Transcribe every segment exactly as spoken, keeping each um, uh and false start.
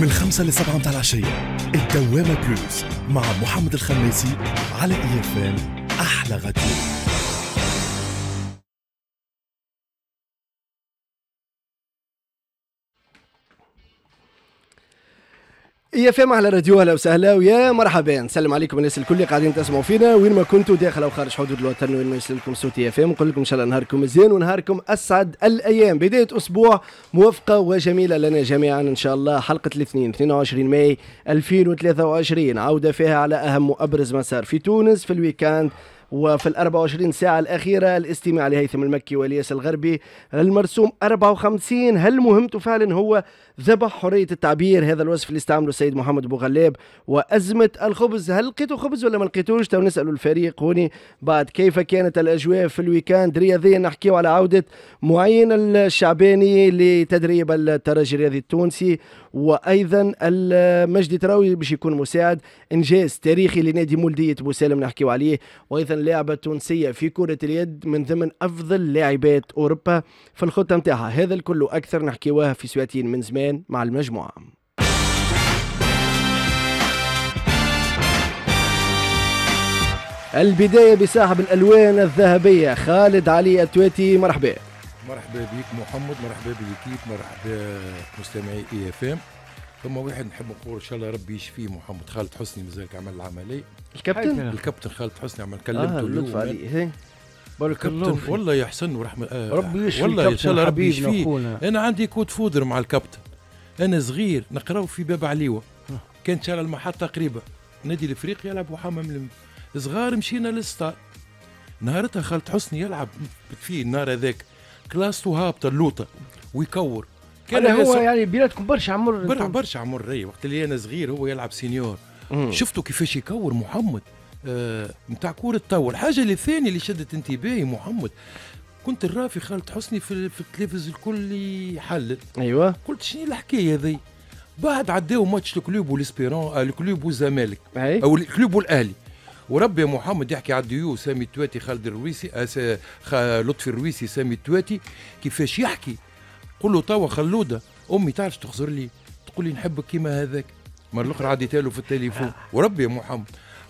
من خمسة ل سبعة متاع العشية الدوامة بلوس مع محمد الخماسي على آي إف إم أحلى غدير. يا فهم على راديو، اهلا وسهلا ويا مرحبا، نسلم عليكم الناس الكل اللي قاعدين تسمعوا فينا وين ما كنتوا داخل او خارج حدود الوطن، وين ما يسلمكم صوتي يا فهم. نقول لكم ان شاء الله نهاركم مزيان ونهاركم اسعد الايام، بدايه اسبوع موفقه وجميله لنا جميعا ان شاء الله. حلقه الاثنين اثنين وعشرين ماي ألفين وثلاثة وعشرين عوده فيها على اهم وابرز ما صار في تونس في الويكاند وفي ال أربع وعشرين ساعة الأخيرة. الاستماع لهيثم المكي والياس الغربي. المرسوم أربعة وخمسين، هل مهمته فعلا هو ذبح حرية التعبير؟ هذا الوصف اللي استعمله السيد محمد بو غلاب. وأزمة الخبز، هل لقيتوا خبز ولا ما لقيتوش؟ تو نسألوا الفريق هوني بعد. كيف كانت الأجواء في الويكاند؟ رياضيا نحكيو على عودة معين الشعباني لتدريب الترجي الرياضي التونسي، وأيضا المجدي تراوي باش يكون مساعد. إنجاز تاريخي لنادي مولدية بوسالم نحكيو عليه، وأيضا لاعبة تونسية في كرة اليد من ضمن أفضل لاعبات أوروبا في الخطة متاعها. هذا الكل وأكثر نحكيوها في سواتين من زمان مع المجموعة. البداية بصاحب الألوان الذهبية خالد علي التواتي، مرحبا. مرحبا بيك محمد، مرحبا بالكيب، مرحبا مستمعي اي اف ام. ثم واحد نحب نقول ان شاء الله ربي يشفيه، محمد خالد حسني مازال عمل العمليه. الكابتن الكابتن خالد حسني عمل، كلمته لطف عليه بارك الله، والله يا حسن ورحمه آه ربي يشفيه، والله ان شاء الله ربي يشفيه. انا عندي كود فودر مع الكابتن، انا صغير نقراو في باب عليوه، كانت شارع المحطه قريبه، نادي الافريقي يلعبوا حمام صغار، مشينا للستار نهارتها خالد حسني يلعب فيه النهار هذاك، كلاسته هابطه اللوطه ويكور. كان هو يعني بيناتكم برشا عمر، برشا عمر اي، وقت اللي انا صغير هو يلعب سينيور. مم. شفتوا كيفاش يكور محمد نتاع آه كورة طاولة. الحاجة اللي الثانية اللي شدت انتباهي محمد، كنت الرافي خالد حسني في, في التلفز الكل يحلل. ايوه. قلت شنو الحكاية هذي؟ بعد عداو ماتش الكلوب والاسبيرون، الكلوب والزمالك او الكلوب والاهلي، وربي يا محمد يحكي على الديو سامي التواتي خالد الرويسي آه خا لطفي الرويسي سامي التواتي كيفاش يحكي. قل له توا خلوده امي تعرفش تخزر لي، تقول لي نحبك كيما هذاك. مره الاخرى عديتها له في التليفون، وربي يا محمد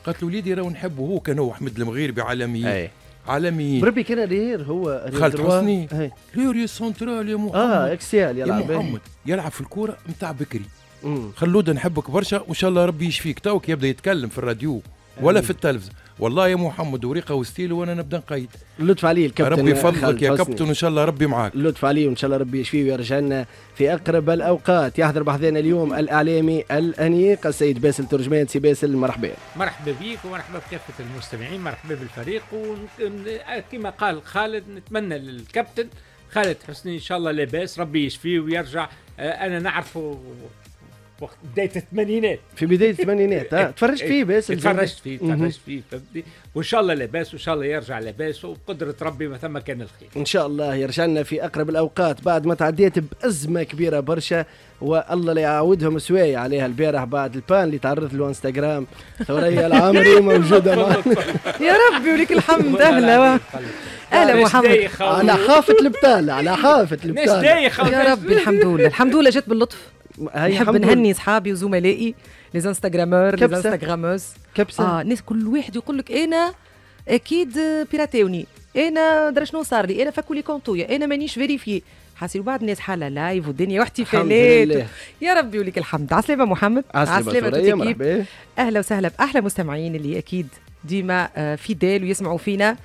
قالت له وليدي راه نحبه، هو كان هو حمد المغيربي عالميين عالميين، بربي كان ريير هو خالد حسني لوري سونترال يا محمد اه اكسيال يا محمد، يلعب في الكوره نتاع بكري. خلوده نحبك برشا وان شاء الله ربي يشفيك. توك يبدا يتكلم في الراديو ولا في التلفزه، والله يا محمد وريقه وستيل، وانا نبدا نقيد. لطف عليه الكابتن، ربي يفضلك يا كابتن وان شاء الله ربي معاك. لطف عليه وان شاء الله ربي يشفيه ويرجع لنا في اقرب الاوقات. يحضر بحذانا اليوم الاعلامي الانيق السيد باسل ترجمان. سي باسل مرحبا. مرحبا بيك ومرحبا بكافه المستمعين، مرحبا بالفريق. وكما قال خالد نتمنى للكابتن خالد حسني ان شاء الله لاباس، ربي يشفيه ويرجع. انا نعرفه وقت بداية الثمانينات، في بداية الثمانينات اه تفرجت فيه بس تفرجت فيه تفرجت فيه فهمتني، وان شاء الله لاباس وان شاء الله يرجع لاباس وبقدرة ربي ما ثم كان الخير ان شاء الله. يرجع لنا في اقرب الاوقات بعد ما تعديت بازمة كبيرة برشا، والله لا يعاودهم سوايع عليها البارح بعد البان اللي تعرض له انستغرام ثريا العمري موجودة معنا. يا ربي وليك الحمد. اهلا اهلا محمد، على حافة البطالة، على حافة البطالة يا ربي. الحمد لله الحمد لله جات باللطف. نحب نهني صحابي وزملائي لي انستغرامور لي انستغراموس كبسه اه الناس، كل واحد يقول لك انا اكيد بيراتيوني، انا درا شنو صار لي، انا فكوا لي كونتويا، انا مانيش فيريفي حاسين. بعد الناس حاله لايف والدنيا واحتفالات، يا ربي وليك الحمد. عسلامه محمد، عسلامه. اهلا وسهلا باحلى مستمعين اللي اكيد ديما فيدال ويسمعوا فينا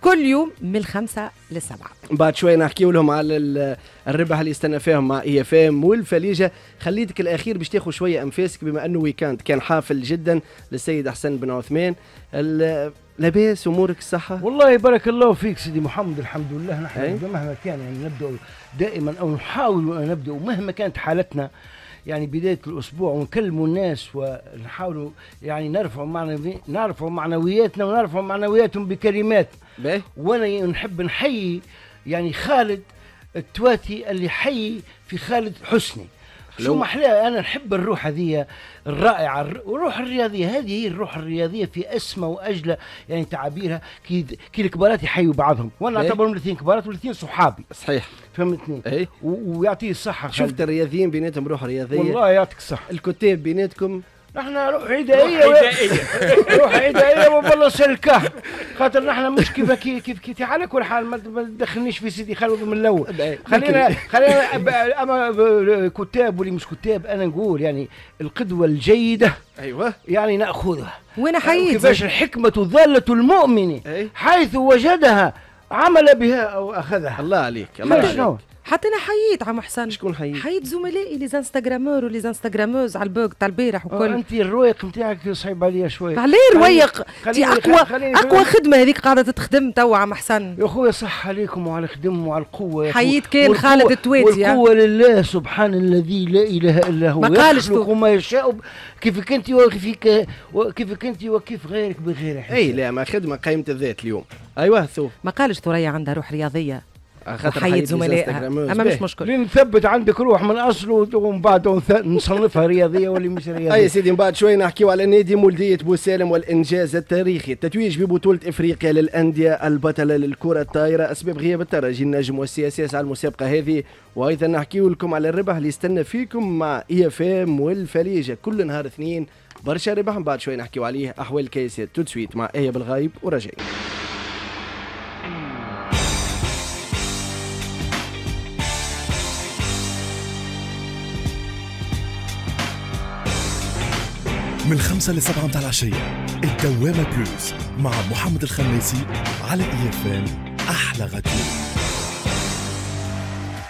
كل يوم من خمسة للسبعة. بعد شوية نحكيو لهم على الربح اللي استنى فيهم مع اي اف ام والفليجة. خليتك الاخير باش تاخذ شوية انفاسك، بما انه ويكاند كان حافل جدا للسيد احسن بن عثمان. لاباس امورك الصحة؟ والله بارك الله فيك سيدي محمد، الحمد لله. نحن مهما كان يعني نبدأ دائما او نحاول ان نبدأ مهما كانت حالتنا يعني بداية الأسبوع، ونكلموا الناس ونحاولوا يعني نرفعوا معنوي... نرفعوا معنوياتنا ونرفعوا معنوياتهم بكلمات. وأنا نحب نحيي يعني خالد التواتي اللي حي في خالد حسني. شو محلاها. انا نحب الروح هذه الرائعه، الروح الرياضيه، هذه هي الروح الرياضيه في اسمى واجلى يعني تعابيرها. كي كي الكبارات يحيوا بعضهم، وانا اعتبرهم الاثنين كبارات والاثنين صحابي. صحيح، فهمتني. اي ويعطيه الصحه. شفت الرياضيين بيناتهم روح رياضيه، والله يعطيك الصحه. الكتاب بيناتكم نحن روح عدائيه، روح عدائيه روح عدائيه وبلش الكهف، خاطر نحن مش كيف كيف كيف تعالى كل حال. ما تدخلنيش في سيدي خالد من الاول. خلينا خلينا اما كتاب واللي مش كتاب، انا نقول يعني القدوه الجيده ايوه يعني ناخذها. وين حييت كيفاش الحكمه ضاله المؤمن حيث وجدها عمل بها او اخذها. الله عليك، الله عليك. حتى انا حييت عم حسن. شكون حييت؟ حييت زملائي لي زانستغرامور ولي زانستغراموز على البوك تاع البارح وكل. انت الرويق نتاعك صعيب عليا شويه. علاه الرويق؟ انت اقوى خليني اقوى خدمه هذيك قاعده تخدم توا عم حسن. يا خويا صح عليكم وعلى الخدم وعلى القوه. حييت كان خالد التواتي. والقوه لله سبحان الذي لا اله الا هو. ما قالش يخلق ما يشاء كيفك انت وكيفك كيفك انت وكيف غيرك بغير حسن. اي لا، ما خدمه قائمه الذات اليوم. ايوه ثوب. ما قالش ثريا عندها روح رياضيه. حيت زملائها، اما مش مشكل. لين نثبت عندك روح من اصله ومن بعد نصنفها رياضيه واللي مش رياضيه. اي سيدي، من بعد شويه نحكيو على نادي مولدية بوسالم والانجاز التاريخي، التتويج ببطوله افريقيا للانديه البطله للكره الطائره، اسباب غياب الترجي النجم والسياسات على المسابقه هذه، وايضا نحكيو لكم على الربح اللي يستنى فيكم مع اي اف ام والفليجه كل نهار اثنين، برشا ربح. من بعد شويه نحكيو عليه احوال الكيسات. تو سويت مع اياب الغايب ورجاء. من خمسة ل سبعة متاع العشية الدوامة بلوز مع محمد الخماسي على اي اف ام أحلى غدير.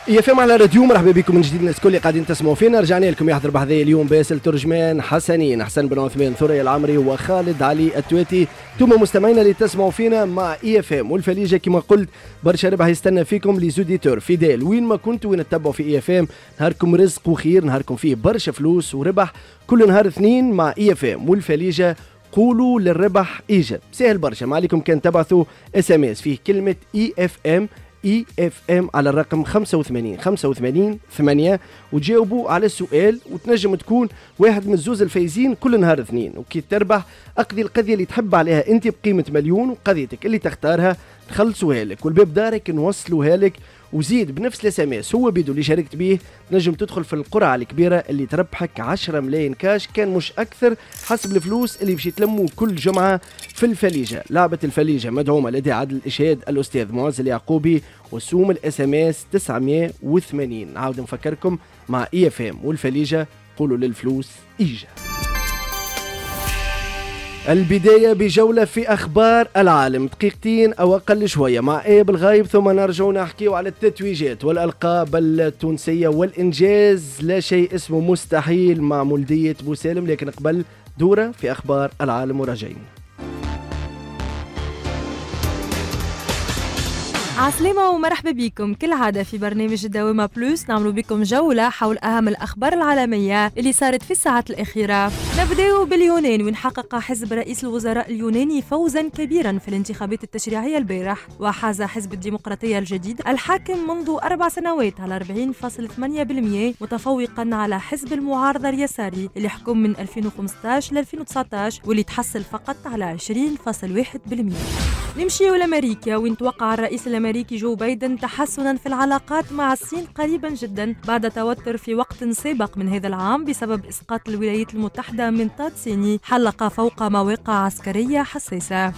اي اف ام على راديو، مرحبا بكم من جديد الناس الكل اللي قاعدين تسمعوا فينا. رجعنا لكم يحضر بحذايا اليوم باسل ترجمان، حسنين، احسن بن عثمان، ثريا العمري وخالد علي التواتي. ثم مستمعينا اللي تسمعوا فينا مع اي اف ام والفليجه كما قلت، برشا ربح يستنى فيكم لي زوديتور فيديل وين ما كنتوا، وين تتبعوا في اي اف ام. نهاركم رزق وخير، نهاركم فيه برشا فلوس وربح كل نهار اثنين مع اي اف ام والفليجه. قولوا للربح ايجاب، سهل برشا، ما عليكم كان تبعثوا اس ام اس فيه كلمه اي اف ام اي اف ام على الرقم خمسة وثمانين خمسة وثمانين ثمانية وتجاوبوا على السؤال، وتنجم تكون واحد من الزوز الفايزين كل نهار اثنين. وكي تربح اقضي القضيه اللي تحب عليها انت بقيمه مليون، وقضيتك اللي تختارها نخلصوها لك والباب دارك نوصلوها لك. وزيد بنفس الاس ام اس هو بيدو اللي شاركت بيه تنجم تدخل في القرعه الكبيره اللي تربحك عشرة ملايين كاش كان مش اكثر، حسب الفلوس اللي باش يتلموا كل جمعه في الفليجه. لعبه الفليجه مدعومه لدى عادل الاشهاد الاستاذ معز اليعقوبي، وسوم الاس ام اس تسعمية وثمانين. نعاود نفكركم مع اي اف ام والفليجه، قولوا للفلوس ايجا. البداية بجولة في أخبار العالم، دقيقتين أو أقل شوية مع إياب الغايب، ثم نرجعوا نحكيو على التتويجات والألقاب التونسية والإنجاز. لا شيء اسمه مستحيل مع مولدية بوسالم، لكن قبل دورة في أخبار العالم وراجعين. عسلامة ومرحبا بكم كالعادة في برنامج الدوامة بلوس، نعملوا بكم جولة حول أهم الأخبار العالمية اللي صارت في الساعات الأخيرة. نبدأ باليونان، وين حقق حزب رئيس الوزراء اليوناني فوزا كبيرا في الانتخابات التشريعية البارح، وحاز حزب الديمقراطية الجديد الحاكم منذ أربع سنوات على أربعين فاصلة ثمانية بالمية، متفوقا على حزب المعارضة اليساري اللي حكم من ألفين وخمسطاش ل ألفين وتسعطاش واللي تحصل فقط على عشرين فاصلة واحد بالمية. نمشيو لأمريكا، وين توقع الرئيس الأمريكي الأمريكي جو بايدن تحسنا في العلاقات مع الصين قريبا جدا بعد توتر في وقت سابق من هذا العام بسبب إسقاط الولايات المتحدة من منطاد صيني حلق فوق مواقع عسكرية حساسة.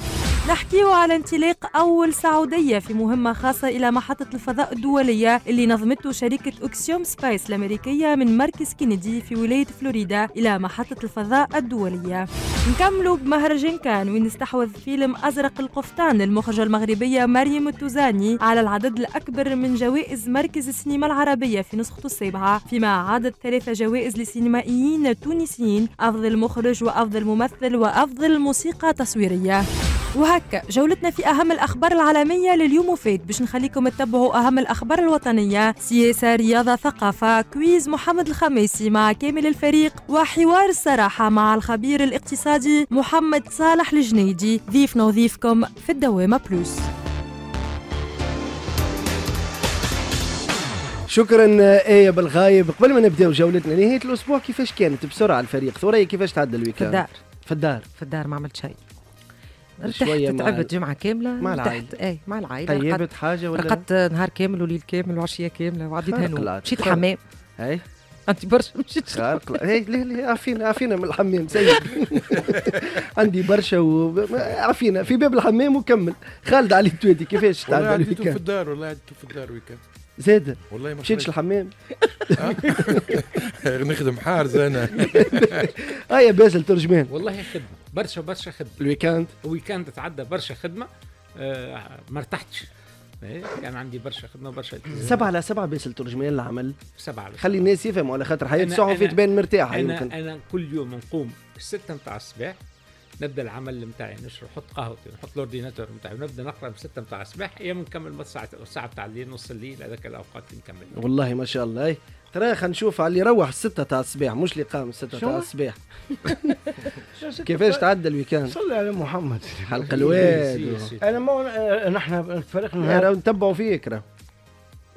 نحكيو على انطلاق أول سعودية في مهمة خاصة إلى محطة الفضاء الدولية اللي نظمته شركة أوكسيوم سبايس الأمريكية من مركز كينيدي في ولاية فلوريدا إلى محطة الفضاء الدولية. نكملوا بمهرجان كان، وين استحوذ فيلم أزرق القفطان المخرجة المغربية مريم التوزاني على العدد الأكبر من جوائز مركز السينما العربية في نسخته السابعة، فيما عادت ثلاثة جوائز لسينمائيين تونسيين، أفضل مخرج وأفضل ممثل وأفضل موسيقى تصويرية. وهكا جولتنا في أهم الأخبار العالمية لليوم فات، باش نخليكم تتبعوا أهم الأخبار الوطنية، سياسة، رياضة، ثقافة، كويز محمد الخماسي مع كامل الفريق، وحوار الصراحة مع الخبير الاقتصادي محمد صالح الجنيدي، ضيفنا وضيفكم في الدوامة بلوس. شكرا ايه بالغايب. قبل ما نبداو جولتنا نهايه الاسبوع كيفاش كانت بسرعه الفريق؟ ثريا كيفاش تعدى الويكاند؟ في الدار في الدار في الدار ما عملت شيء، ارتحت، تعبت جمعه كامله مع العائله. اي مع العائله. طيبت حاجه ولا رقدت نهار كامل وليل كامل وعشيه كامله وعديت هنوم. مشيت الحمام. اي انت برشا مشيت خارق. ليه ليه عارفين عارفين من الحمام سيد. عندي برشا وعارفين في باب الحمام وكمل. خالد علي التواتي كيفاش تعدى الويكاند؟ عديته في الدار والله، عديته في الدار ويكاند زاد والله ما مشيتش الحمام. نخدم حارس انا. اه يا باسل ترجمان والله خدمه برشا برشا خدمه الويكاند. الويكاند تعدى برشا خدمه، آه ما ارتحتش، كان يعني عندي برشا خدمه برشا. سبعة على سبعة باسل ترجمان العمل. سبعة على سبعة خلي الناس يفهموا على خاطر حياة الصحفي تبان مرتاحه. أنا, أنا, انا كل يوم نقوم الستة نتاع الصباح نبدا العمل نتاعي، نشرب نحط قهوتي نحط الاورديناتور نتاعي ونبدا نقرا من ستة نتاع الصباح، يا نكمل الساعه الساعه نتاع الليل نص الليل، هذاك الاوقات اللي نكمل. والله ما شاء الله. ترى خلينا نشوف على اللي يروح الستة تاع الصباح مش اللي قام الستة تاع الصباح. كيفاش تعدى الويكاند؟ صلي على محمد حلق الواد. انا ما نحن فريقنا نتبعوا فيك راه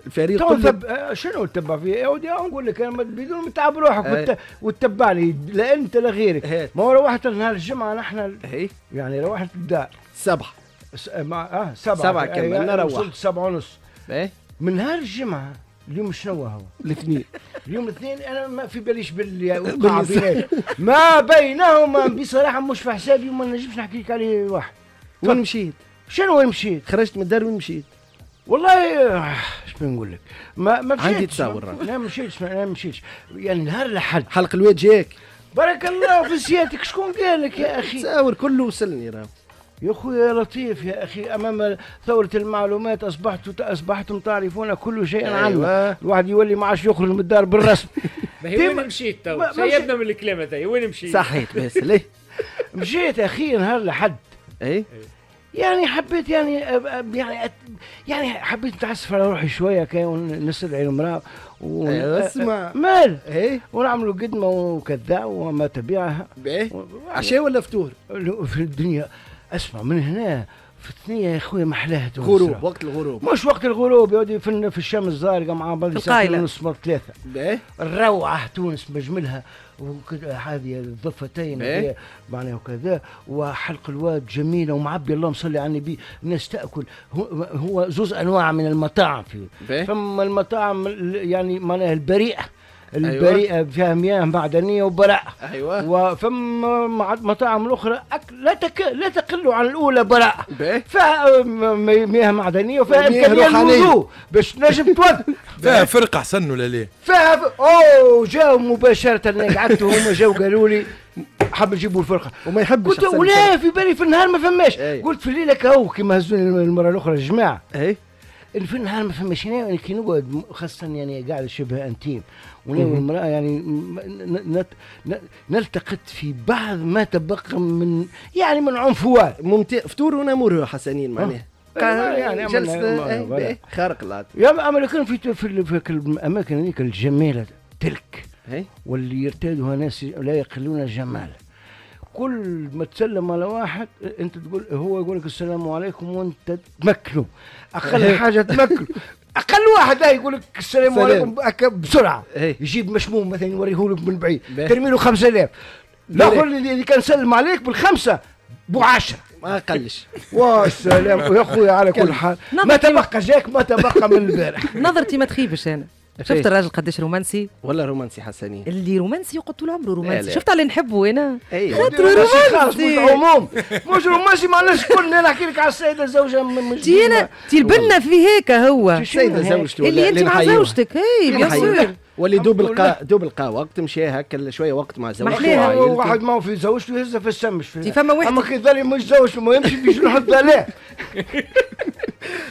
الفريق كله. شنو تتبع فيه يا ودي؟ نقول لك انا بدون ما تعب روحك وتتبعني لا انت لا غيرك. ما هو روحت نهار الجمعه نحن يعني روحت الدار سبعه اه سبعه سبعه كملنا، روحت سبعه ونص من نهار الجمعه. اليوم شنو هو؟ الاثنين. اليوم الاثنين انا ما في باليش بالقعدات ما بينهما بصراحه مش في حسابي وما نجمش نحكي لك عليه واحد. وين مشيت؟ شنو وين مشيت؟ خرجت من الدار وين مشيت؟ والله اش بنقول لك؟ ما ما مشيتش عندي تصور. لا ما مشيتش ما مشيتش يعني نهار الأحد حلق الواد جاك. بارك الله في سيادتك. شكون قال لك يا اخي؟ تصور كله وصلني راه يا خويا لطيف يا اخي. امام ثوره المعلومات اصبحت اصبحتم تعرفون كل شيء عنه. أيوة. الواحد يولي ما عادش يخرج من الدار بالرسم. وين مشيت تو؟ سيبنا من الكلام هذا. وين مشيت؟ صحيت بس ليه؟ مشيت اخي نهار الأحد. اي يعني حبيت يعني يعني يعني حبيت نتعسف على روحي شويه كي ونستدعي المراه و اسمع مال ايه ونعملوا قدمه وكذا وما تبعها. عشاء ولا فطور؟ في الدنيا اسمع من هنا في الثنيه يا خويا محلاها تونس. غروب وقت الغروب مش وقت الغروب يا ودي في, في الشمس الزارقه مع بعض الساعه ونص مرة ثلاثه. الروعه تونس بجملها هذه الضفتين إيه؟ معناها وكذا وحلق الواد جميله ومعبي الله مصلي على النبي. الناس تاكل هو زوز انواع من المطاعم فيه. فما المطاعم يعني معناها البريئه البريئه. أيوة. فيها مياه معدنيه وبراءه. ايوه. وفما مطاعم اخرى أكل لا تك... لا تقل عن الاولى براءه. فيها مياه معدنيه وفيها امكانيه الوضوء باش تنجم توض. فيها فرقه احسن ولا ليه؟ فيها ف... اوه جاوا مباشره انا قعدت وهم جاوا قالوا لي حب يجيبوا الفرقه وما يحبش. قلت ولا في بالي في النهار ما فماش. أي. قلت في الليل كهو كيما هزوني المره الاخرى يا جماعه. اي في النهار ما فماش. انا كي نقعد خاصه يعني قاعد شبه انتيم وناوي المرأة يعني نت نت نلتقط في بعض ما تبقى من يعني من عنفوان. ممتاز. فطور ونمور حسنين معناها. يعني جلسة خارق العادة. يا أمريكان في في الأماكن هذيك الجميلة تلك واللي يرتادها ناس لا يقلون جمال. كل ما تسلم على واحد أنت تقول هو يقول لك السلام عليكم وأنت تمكنه. أقل حاجة تمكنه. اقل واحد يقول لك السلام عليكم بسرعه. ايه. يجيب مشموم مثلا يوريه لك من بعيد ترمي له خمسة آلاف. الاخر اللي كان سلم عليك بالخمسه بو عشرة ما قلش. والسلام يا خويا على كل حال. ما تبقى جاك ما تبقى من البارح. نظرتي ما تخيبش انا. شفت الراجل قداش رومانسي؟ ولا رومانسي حسنين اللي رومانسي يقعد طول عمره رومانسي. شفت على نحبه انا خاطر رومانسي. مش عموم مش رومانسي معناش كل انا نحكي لك على السيده الزوجه من تينا تيلبنا في هيك هو السيده زوجته اللي انت مع زوجتك. اي بيان سور واللي دوب القا دوب القا وقت مشى هكا شويه وقت مع زوجته. واحد ما هو في زوجته يهزها في السم مش في فما واحد اما كي ظل مش زوج ما يمشي بجروح الضلال.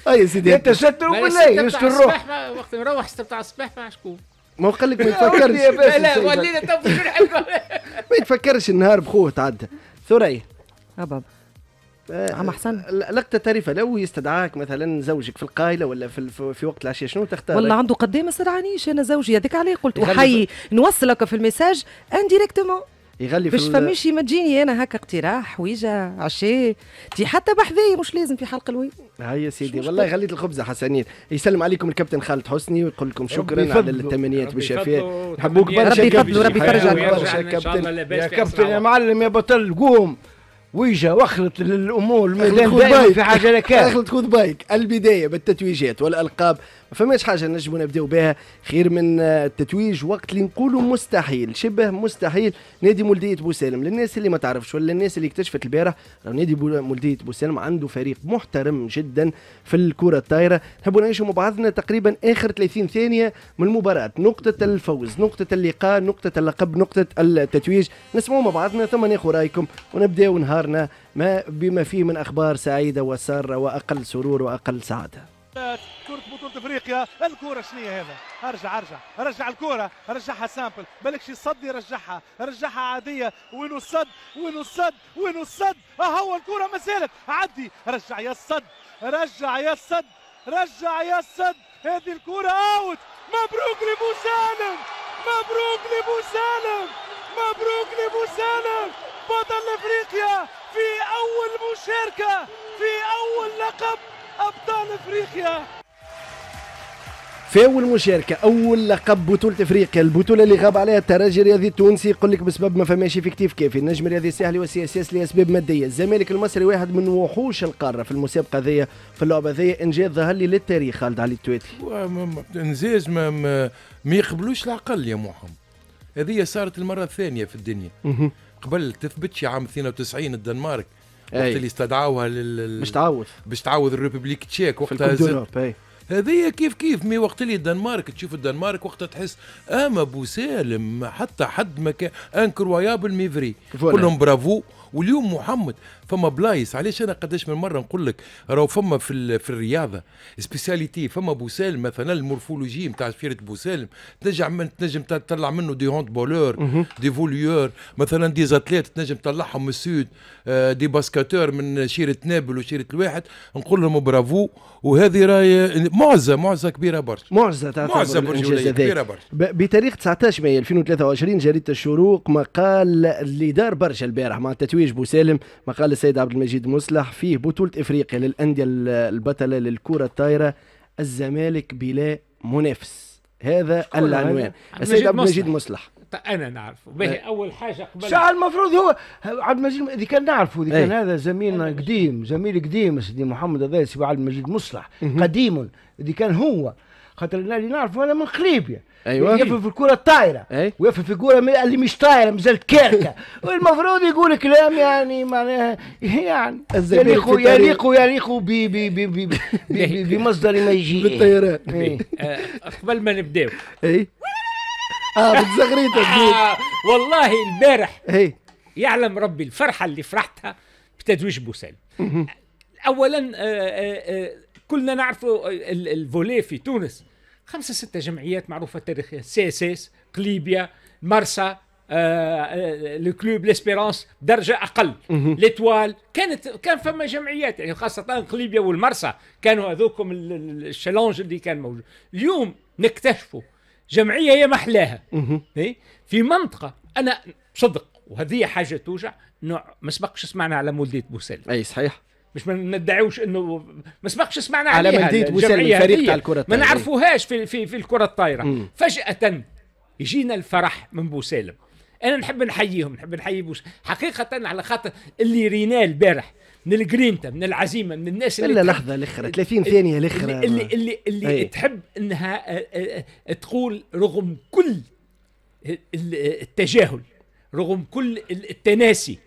اي سيدي انت ستر ولا يستر الروح وقت نروح ستة تاع الصباح مع شكون؟ ما قال لك ما يتفكرش. لا لا ولينا تو ما يتفكرش النهار بخوه تعدى. ثريا اه بابا عم حسن لقطه طريفه لو يستدعاك مثلا زوجك في القايله ولا في, في وقت العشاء شنو تختار؟ والله عنده قدام ما استدعانيش انا زوجي هذاك عليه قلت احيي نوصلك في الميساج انديريكتومون يغلي في باش فماشي ما تجيني انا هكا اقتراح حويجه عشاء تي حتى بحذايا مش لازم في حلقه الويل. هيا سيدي والله غليت الخبزه حسنين. يسلم عليكم الكابتن خالد حسني ويقول لكم شكرا على التمنيات بالشفاء. نحبوك برشا ربي يفضلوا ربي يفرجك برشا كابتن. يا كابتن يا معلم يا بطل قوم ويجا واخلط الامور الميدان في حاجه لك اخلط خذ بايك. البدايه بالتتويجات والالقاب ما فماش حاجه نجموا نبداو بها خير من التتويج وقت اللي نقولوا مستحيل شبه مستحيل. نادي مولدية بوسالم للناس اللي ما تعرفش ولا الناس اللي اكتشفت البارح نادي مولدية بوسالم عنده فريق محترم جدا في الكره الطايره. نحبوا نعيشوا مع بعضنا تقريبا اخر ثلاثين ثانيه من المباراه، نقطه الفوز، نقطه اللقاء، نقطه اللقب، نقطه التتويج، نسمعوا مع بعضنا ثم ناخذ رايكم ونبداو نهار ما بما فيه من أخبار سعيدة وسارة وأقل سرور وأقل سعادة. كرة بطولة أفريقيا، الكرة شنية هذا؟ أرجع أرجع أرجع الكرة، أرجعها سامبل، بالكش يصدي رجعها، رجعها عادية، وين الصد؟ وين الصد؟ وين الصد؟ أهو الكرة ما زالت، عدي، رجع يا الصد، رجع يا الصد، رجع يا الصد، هذه الكرة أوت، مبروك لبوسالم، مبروك لبوسالم، مبروك لبوسالم، بطل أفريقيا في أول مشاركة في أول لقب أبطال أفريقيا. في أول مشاركة أول لقب بطولة أفريقيا، البطولة اللي غاب عليها الترجي الرياضي التونسي يقول لك بسبب ما فماش فيكتيف كافي، النجم الرياضي الساحلي والسياسي لأسباب مادية، الزمالك المصري واحد من وحوش القارة في المسابقة ذي في اللعبة ذي، إنجاز ظهر لي للتاريخ خالد علي التواتي. إنجاز ما ما يقبلوش العقل يا محمد. هذه صارت المرة الثانية في الدنيا. قبل تثبتش عام اثنين وتسعين الدنمارك وقت اللي استدعوها لل باش تعوض باش تعوض الريبوبليك تشيك وقتها. هذه كيف كيف مي وقت اللي الدنمارك تشوف الدنمارك وقتها تحس اما بوسالم حتى حد ما كان انكرويابل ميفري كلهم برافو. واليوم محمد فما بلايص علاش انا قداش من مره نقول لك راهو فما في, في الرياضه سبيساليتي. فما بوسالم مثلا المورفولوجي نتاع شفيره بوسالم تنجم تنجم تطلع منه دي هوند بولور دي فوليور مثلا دي زاتليت تنجم تطلعهم من السود دي باسكاتور من شيره نابل وشيره الواحد نقول لهم برافو. وهذه راهي معزه معزه كبيره برشا معزه معزه برجوليه كبيره برشا. بتاريخ تسعطاش ماي ألفين وثلاثة وعشرين جريده الشروق مقال اللي دار برشا البارح مع التتويج بوسالم، مقال السيد عبد المجيد مصلح فيه بطولة افريقيا للانديه البطله للكره الطايره الزمالك بلا منافس. هذا العنوان السيد عبد المجيد مصلح انا نعرفه باهي اول حاجه قبل شعر المفروض هو عبد المجيد اللي كان نعرفه اللي كان هذا زميلنا قديم زميل قديم سيدي محمد هذا السي عبد المجيد مصلح قديم اللي كان هو خاطر اللي نعرفه انا من قريب ايوه يفهم في الكره الطايره ويفهم في الكره اللي مش طايره مازالت كاركه والمفروض يقول كلام يعني معناها يعني يليق يليق يليق بمصدر ما يجي بالطيران. قبل ما نبداو اي اه بتزغريت والله البارح يعلم ربي الفرحه اللي فرحتها بتتويج بوسالم. اولا كلنا نعرفوا الفولي في تونس خمسة ستة جمعيات معروفة تاريخيا سي اس اس قليبيا مرسى لو كلوب ليسبيرانس درجة أقل ليتوال كانت كان فما جمعيات يعني خاصة قليبيا والمرسى كانوا هذوكم الشالونج اللي كان موجود. اليوم نكتشفوا جمعية يا محلاها في منطقة أنا صدق وهذه حاجة توجع ما سبقش سمعنا على مولدية بوسالم. أي صحيح مش ما ندعيوش انه ما سبقش سمعنا على مولدية بوسالم الفريق تاع الكره الطايره ما نعرفوهاش في في, في الكره الطايره. فجاه يجينا الفرح من بوسالم. انا نحب نحييهم نحب نحيي بوسالم حقيقه على خاطر اللي ريناه البارح من الجرينتا من العزيمه من الناس اللي الا لحظه الاخرى ثلاثين ثانيه الاخرى اللي اللي, اللي, اللي, اللي تحب انها تقول رغم كل التجاهل رغم كل التناسي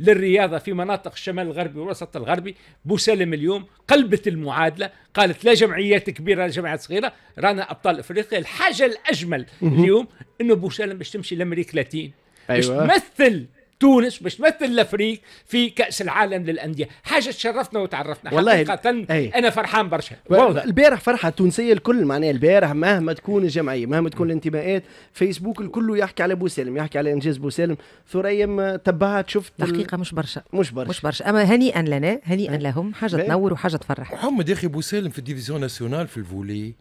للرياضة في مناطق الشمال الغربي والوسط الغربي. بوسالم اليوم قلبت المعادلة قالت لا جمعيات كبيرة لا جمعيات صغيرة رانا أبطال أفريقيا. الحاجة الأجمل اليوم أنه بوسالم باش تمشي لأمريكا اللاتين باش أيوة. تمثل تونس باش تمثل الافريق في كاس العالم للانديه. حاجه تشرفنا وتعرفنا والله حقيقه. أيه. انا فرحان برشا البارح فرحه تونسيه الكل معناها البارح مهما تكون الجمعيه مهما تكون الانتماءات فيسبوك الكل يحكي على بوسالم يحكي على انجاز بوسالم. ثريا تبعت شفت الحقيقه ال... مش برشا مش برشا مش برشا اما هنيئا لنا هنيئا أيه. لهم حاجه تنور وحاجه تفرح. محمد يا اخي بوسالم في الديفيزيون ناسيونال في الفولي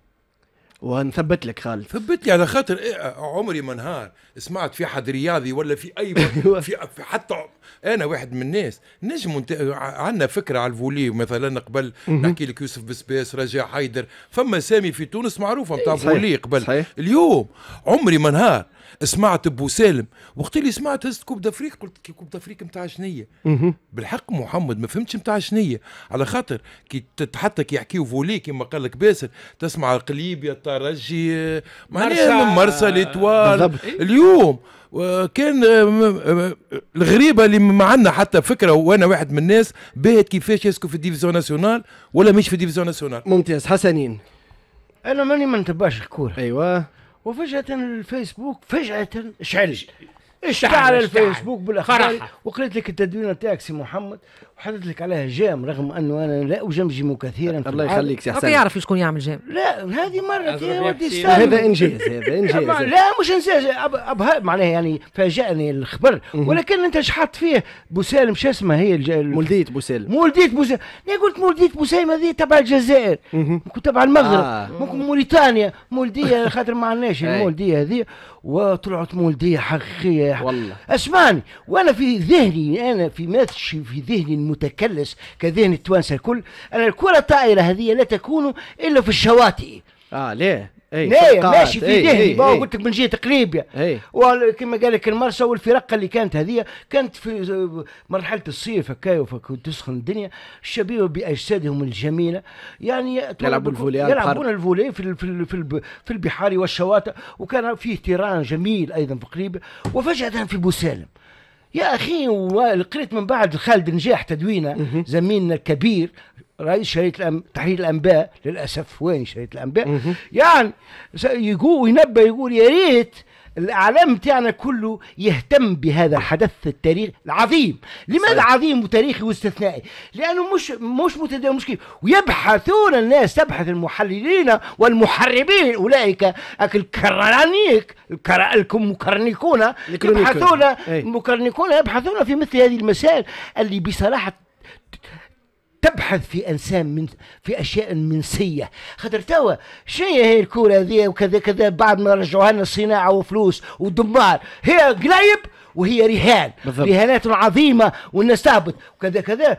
ونثبت لك خالد. ثبت لي على خاطر عمري ما نهار سمعت في حد رياضي ولا في اي في حتى انا واحد من الناس نجم عندنا فكره على الفولي مثلا قبل نحكي لك يوسف بسباس رجاء حيدر فما سامي في تونس معروفه نتاع الفولي قبل صحيح. اليوم عمري ما نهار سمعت بوسالم وقت اللي سمعت هزت كوب دافريك قلت كوب دافريك نتاع شنيه بالحق محمد ما فهمتش نتاع شنيه على خاطر كي حتى كي يحكيوا فولي كما قال لك باسل تسمع قليبيا الترجي معناها مرسى ليتوال اليوم كان الغريبه اللي ما عندنا حتى فكره وانا واحد من الناس باهت كيفاش يسكو في الديفيزيون ناسيونال ولا مش في الديفيزيون ناسيونال. ممتاز حسنين انا ماني ما نتبعش الكوره ايوه وفجأة الفيسبوك فجأة شعل اشتعل الفيسبوك بالاخبار وقريت لك التدوين نتاعك سي محمد وحطيت لك عليها جام رغم انه انا لا اجمجم كثيرا الله يخليك سي حسن. يعرف شكون يعمل جام؟ لا هذه مره يا ودي هذا انجاز هذا انجاز لا مش انجاز أب... معناها يعني فاجأني الخبر ولكن انت شحط فيه بوسالم شو اسمها هي الج... مولدية بوسالم مولدية بوسالم انا قلت مولدية بوسالم هذه تبع الجزائر ممكن تبع المغرب آه. ممكن موريتانيا مولدية خاطر ما عندناش المولدية هذه وطلعت مولدية حقيقية والله اسمعني وانا في ذهني انا في ماتش في ذهني المتكلس كذهن التوانسه الكل انا الكره الطائره هذه لا تكون الا في الشواطئ اه ليه اي ماشي في ذهني باهو قلت لك من جهه قريبيا وكما قال لك المرسى والفرقه اللي كانت هذه كانت في مرحله الصيف هكا وكنت تسخن الدنيا الشبيبه باجسادهم الجميله يعني يلعبون الفولي يلعبون الفولي في في في البحار والشواطئ وكان فيه تيران جميل ايضا في قريبيا وفجاه في بوسالم يا اخي قريت من بعد خالد نجاح تدوينه زميلنا الكبير رئيس شريط الأم... تحرير الانباء للاسف وين شريط الانباء يعني يقول ينبه يقول يا ريت الاعلام تاعنا كله يهتم بهذا الحدث التاريخي العظيم، لماذا عظيم وتاريخي واستثنائي؟ لانه مش مش متداول مش كيف ويبحثون الناس تبحث المحللين والمحربين اولئك الكرانيك المكرنكون يبحثون المكرنكون يبحثون في مثل هذه المسائل اللي بصراحه تبحث في انسان من في اشياء منسيه، خاطر توا شنو هي الكوره هذه وكذا كذا بعد ما رجعوها لنا الصناعه وفلوس ودمار، هي قلايب وهي رهان، رهانات عظيمه والناس تهبط وكذا كذا،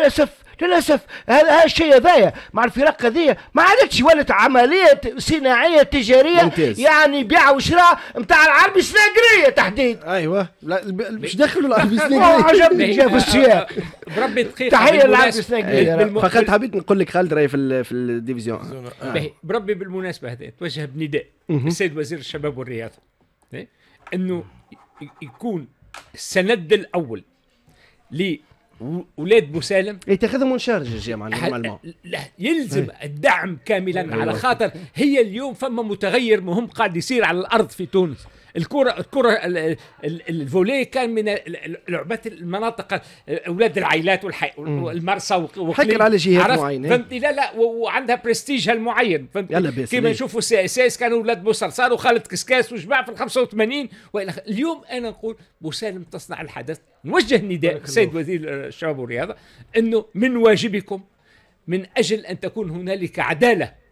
للاسف للاسف هذا الشيء هذايا مع الفرق هذيا ما عادتش ولت عمليه صناعيه تجاريه ممتاز. يعني بيع وشراء نتاع العربي السناقريه تحديدا ايوه مش دخلوا العربي السناقريه عجبني جا في السياق بربي دقيقه تحيه للعربي السناقريه فقط حبيت نقول لك خالد راهي في في الديفيزيون آه. بربي بالمناسبه هذا توجه بنداء للسيد وزير الشباب والرياضه انه يكون السند الاول ل ولاد بوسالم يتاخذهم ونشارج الجامعه نورمالمون لا يلزم هي. الدعم كاملا أيوة. على خاطر هي اليوم فما متغير مهم قاعد يصير على الارض في تونس الكره الكره الفولي كان من لعبات المناطق اولاد العائلات والمرسى وحكر على جهات معينه فهمتني لا لا وعندها برستيجها المعين فهمتني كيما نشوفوا سي اس اس كانوا اولاد بوصرصار وخالد كسكاس وجماعه في ال خمسة وثمانين اليوم انا نقول بوسالم تصنع الحدث نوجه نداء السيد وزير الشباب والرياضه انه من واجبكم من اجل ان تكون هنالك عداله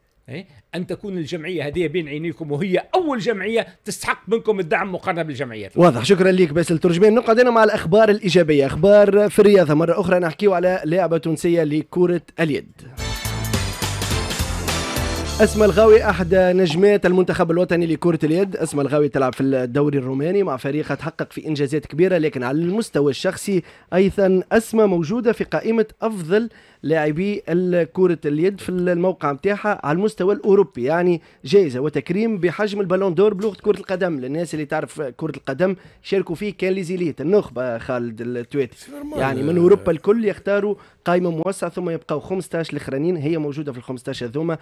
أن تكون الجمعية هذه بين عينيكم وهي أول جمعية تستحق منكم الدعم مقارنة بالجمعيات. واضح شكرا لك باسل ترجمان. نقعد هنا مع الأخبار الإيجابية. أخبار في الرياضة مرة أخرى نحكيو على لاعبة تونسية لكرة اليد أسمى الغاوي أحد نجمات المنتخب الوطني لكرة اليد. أسمى الغاوي تلعب في الدوري الروماني مع فريقها تحقق في إنجازات كبيرة لكن على المستوى الشخصي أيضا أسمى موجودة في قائمة أفضل لاعبي كرة اليد في الموقع نتاعها على المستوى الأوروبي يعني جائزة وتكريم بحجم البالون دور بلغة كرة القدم للناس اللي تعرف كرة القدم شاركوا فيه كان ليزيليت النخبة خالد التواتي يعني من أوروبا الكل يختاروا قائمة موسعة ثم يبقوا خمسة عشر الأخرانيين هي موجودة في ال خمسة عشر هذوما.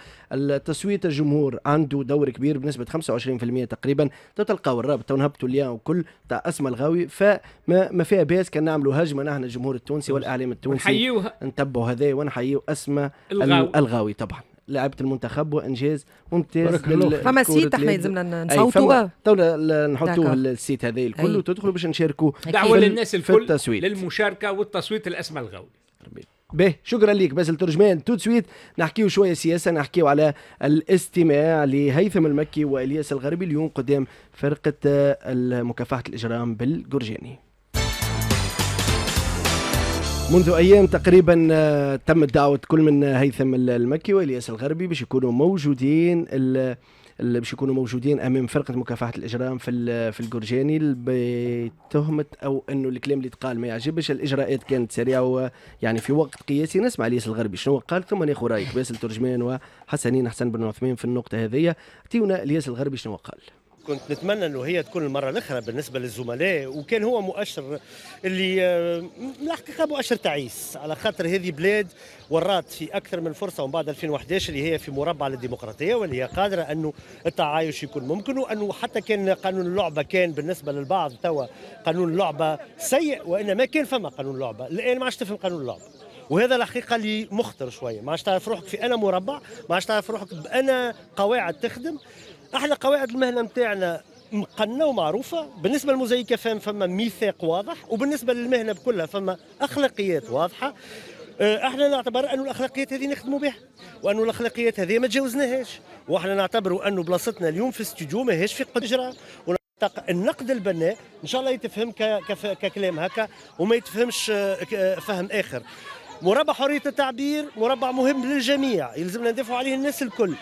تصويت الجمهور عنده دور كبير بنسبة خمسة وعشرين بالمئة تقريبا تلقاو الرابط ونهبطوا اليوم وكل تاع أسمى الغاوي فما فيها باس كان نعملوا هجمة نحن الجمهور التونسي والإعلام التونسي نتبعوا هذا ونحييو أسمى الغاوي. الغاوي طبعا لعبة المنتخب وانجاز ممتاز. فما سيت احنا يلزمنا نصوتوه تونا نحطوه السيت هذا الكل وتدخلوا باش نشاركوا دعوة للناس الكل للمشاركة والتصويت لأسمى الغاوي. به شكرا ليك باسل ترجمان. تو سويت نحكيو شويه سياسه، نحكيو على الاستماع لهيثم المكي والياس الغربي اليوم قدام فرقه مكافحه الاجرام بالجرجاني. منذ ايام تقريبا تمت دعوه كل من هيثم المكي والياس الغربي باش يكونوا موجودين اللي باش يكونوا موجودين امام فرقه مكافحه الاجرام في في الجرجاني بتهمه او انه الكلام اللي تقال ما يعجبش. الاجراءات كانت سريعه ويعني في وقت قياسي. نسمع الياس الغربي شنو قال ثم ناخذ رايك باسل ترجمان وحسنين احسن بن عثمان في النقطه هذه. اعطيونا الياس الغربي شنو قال. كنت نتمنى انه هي تكون المره الاخرى بالنسبه للزملاء، وكان هو مؤشر اللي الحقيقه مؤشر تعيس، على خاطر هذه بلاد ورات في اكثر من فرصه ومن بعد ألفين وأحد عشر اللي هي في مربع للديمقراطيه، واللي هي قادره انه التعايش يكون ممكن، وانه حتى كان قانون اللعبه كان بالنسبه للبعض توا قانون اللعبه سيء، وانما كان فما قانون لعبه، الان ما عادش تفهم قانون اللعبه. وهذا الحقيقه اللي مخطر شويه، ما عادش تعرف روحك في انا مربع، ما عادش تعرف روحك بانا قواعد تخدم. احنا قواعد المهنه نتاعنا مقنه ومعروفه، بالنسبه للمزيكه فهم فما ميثاق واضح، وبالنسبه للمهنه بكلها فما اخلاقيات واضحه. احنا نعتبر انه الاخلاقيات هذه نخدموا بها، وانه الاخلاقيات هذه ما تجاوزناهاش، واحنا نعتبروا انه بلاصتنا اليوم في الاستوديو ماهيش في قجره. النقد البناء ان شاء الله يتفهم ككلام هكا وما يتفهمش فهم اخر. مربع حريه التعبير مربع مهم للجميع، يلزمنا ندافعوا عليه الناس الكل.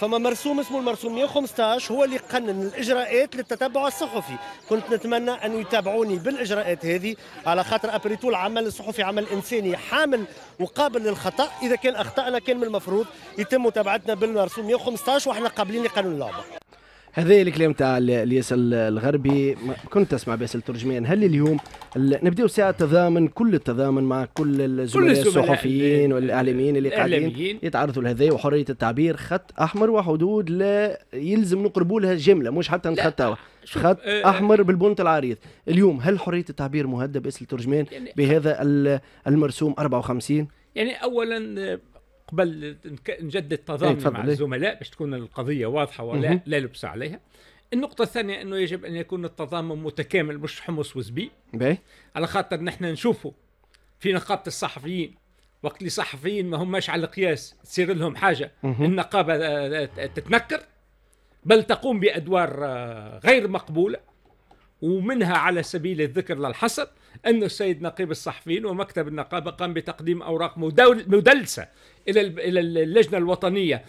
فما مرسوم اسمه المرسوم مئة وخمسة عشر هو اللي قنن الاجراءات للتتبع الصحفي، كنت نتمنى انه يتابعوني بالاجراءات هذه، على خاطر ابريتو العمل الصحفي عمل انساني حامل وقابل للخطا، اذا كان اخطانا كان من المفروض يتم متابعتنا بالمرسوم مئة وخمسة عشر وإحنا قابلين لقانون اللعبه. هذا الكلام تاع الياس الغربي. كنت تسمع باسل ترجمان، هل اليوم نبداو ساعه تضامن كل التضامن مع كل الزملاء الصحفيين والاعلاميين اللي قاعدين يتعرضوا لهذا وحريه التعبير خط احمر وحدود لا يلزم نقربوا لها جمله مش حتى نتخطاوها، خط احمر بالبنط العريض. اليوم هل حريه التعبير مهدده باسل ترجمان بهذا المرسوم أربعة وخمسين؟ يعني اولا قبل نجدد التضامن مع الزملاء باش تكون القضية واضحة ولا لا لبس عليها. النقطة الثانية أنه يجب أن يكون التضامن متكامل مش حمص وزبيب، على خاطر نحن نشوفوا في نقابة الصحفيين وقت اللي صحفيين ما هماش على القياس تصير لهم حاجة النقابة تتنكر بل تقوم بأدوار غير مقبولة، ومنها على سبيل الذكر للحصر أن السيد نقيب الصحفيين ومكتب النقابة قام بتقديم أوراق مدلسة إلى إلى اللجنة الوطنية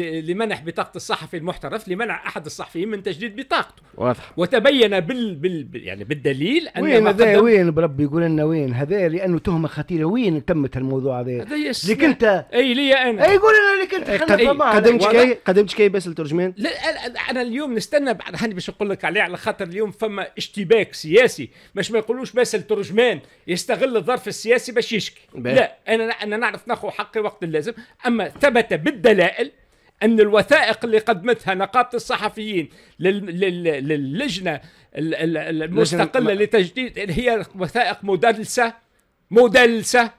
لمنح بطاقة الصحفي المحترف لمنع أحد الصحفيين من تجديد بطاقته. واضح. وتبين بال, بال يعني بالدليل أن وين هذا وين بربي يقول لنا وين هذا، لأنه تهمة خطيرة. وين تمت الموضوع هذا؟ لك أنت أي لي أنا أي قول لنا لك أنت قدمت كي قدمت كي باسل ترجمان. لا أنا اليوم نستنى بعد هاني باش نقول لك عليه، على خاطر اليوم فما اشتباك سياسي، مش ما يقولوش باسل ترجمان يستغل الظرف السياسي باش يشكي. لا أنا أنا نعرف ناخذ حقي وقت اللازم، أما ثبت بالدلائل أن الوثائق اللي قدمتها نقابة الصحفيين للجنة المستقلة لتجديد هي وثائق مدلسة مدلسة.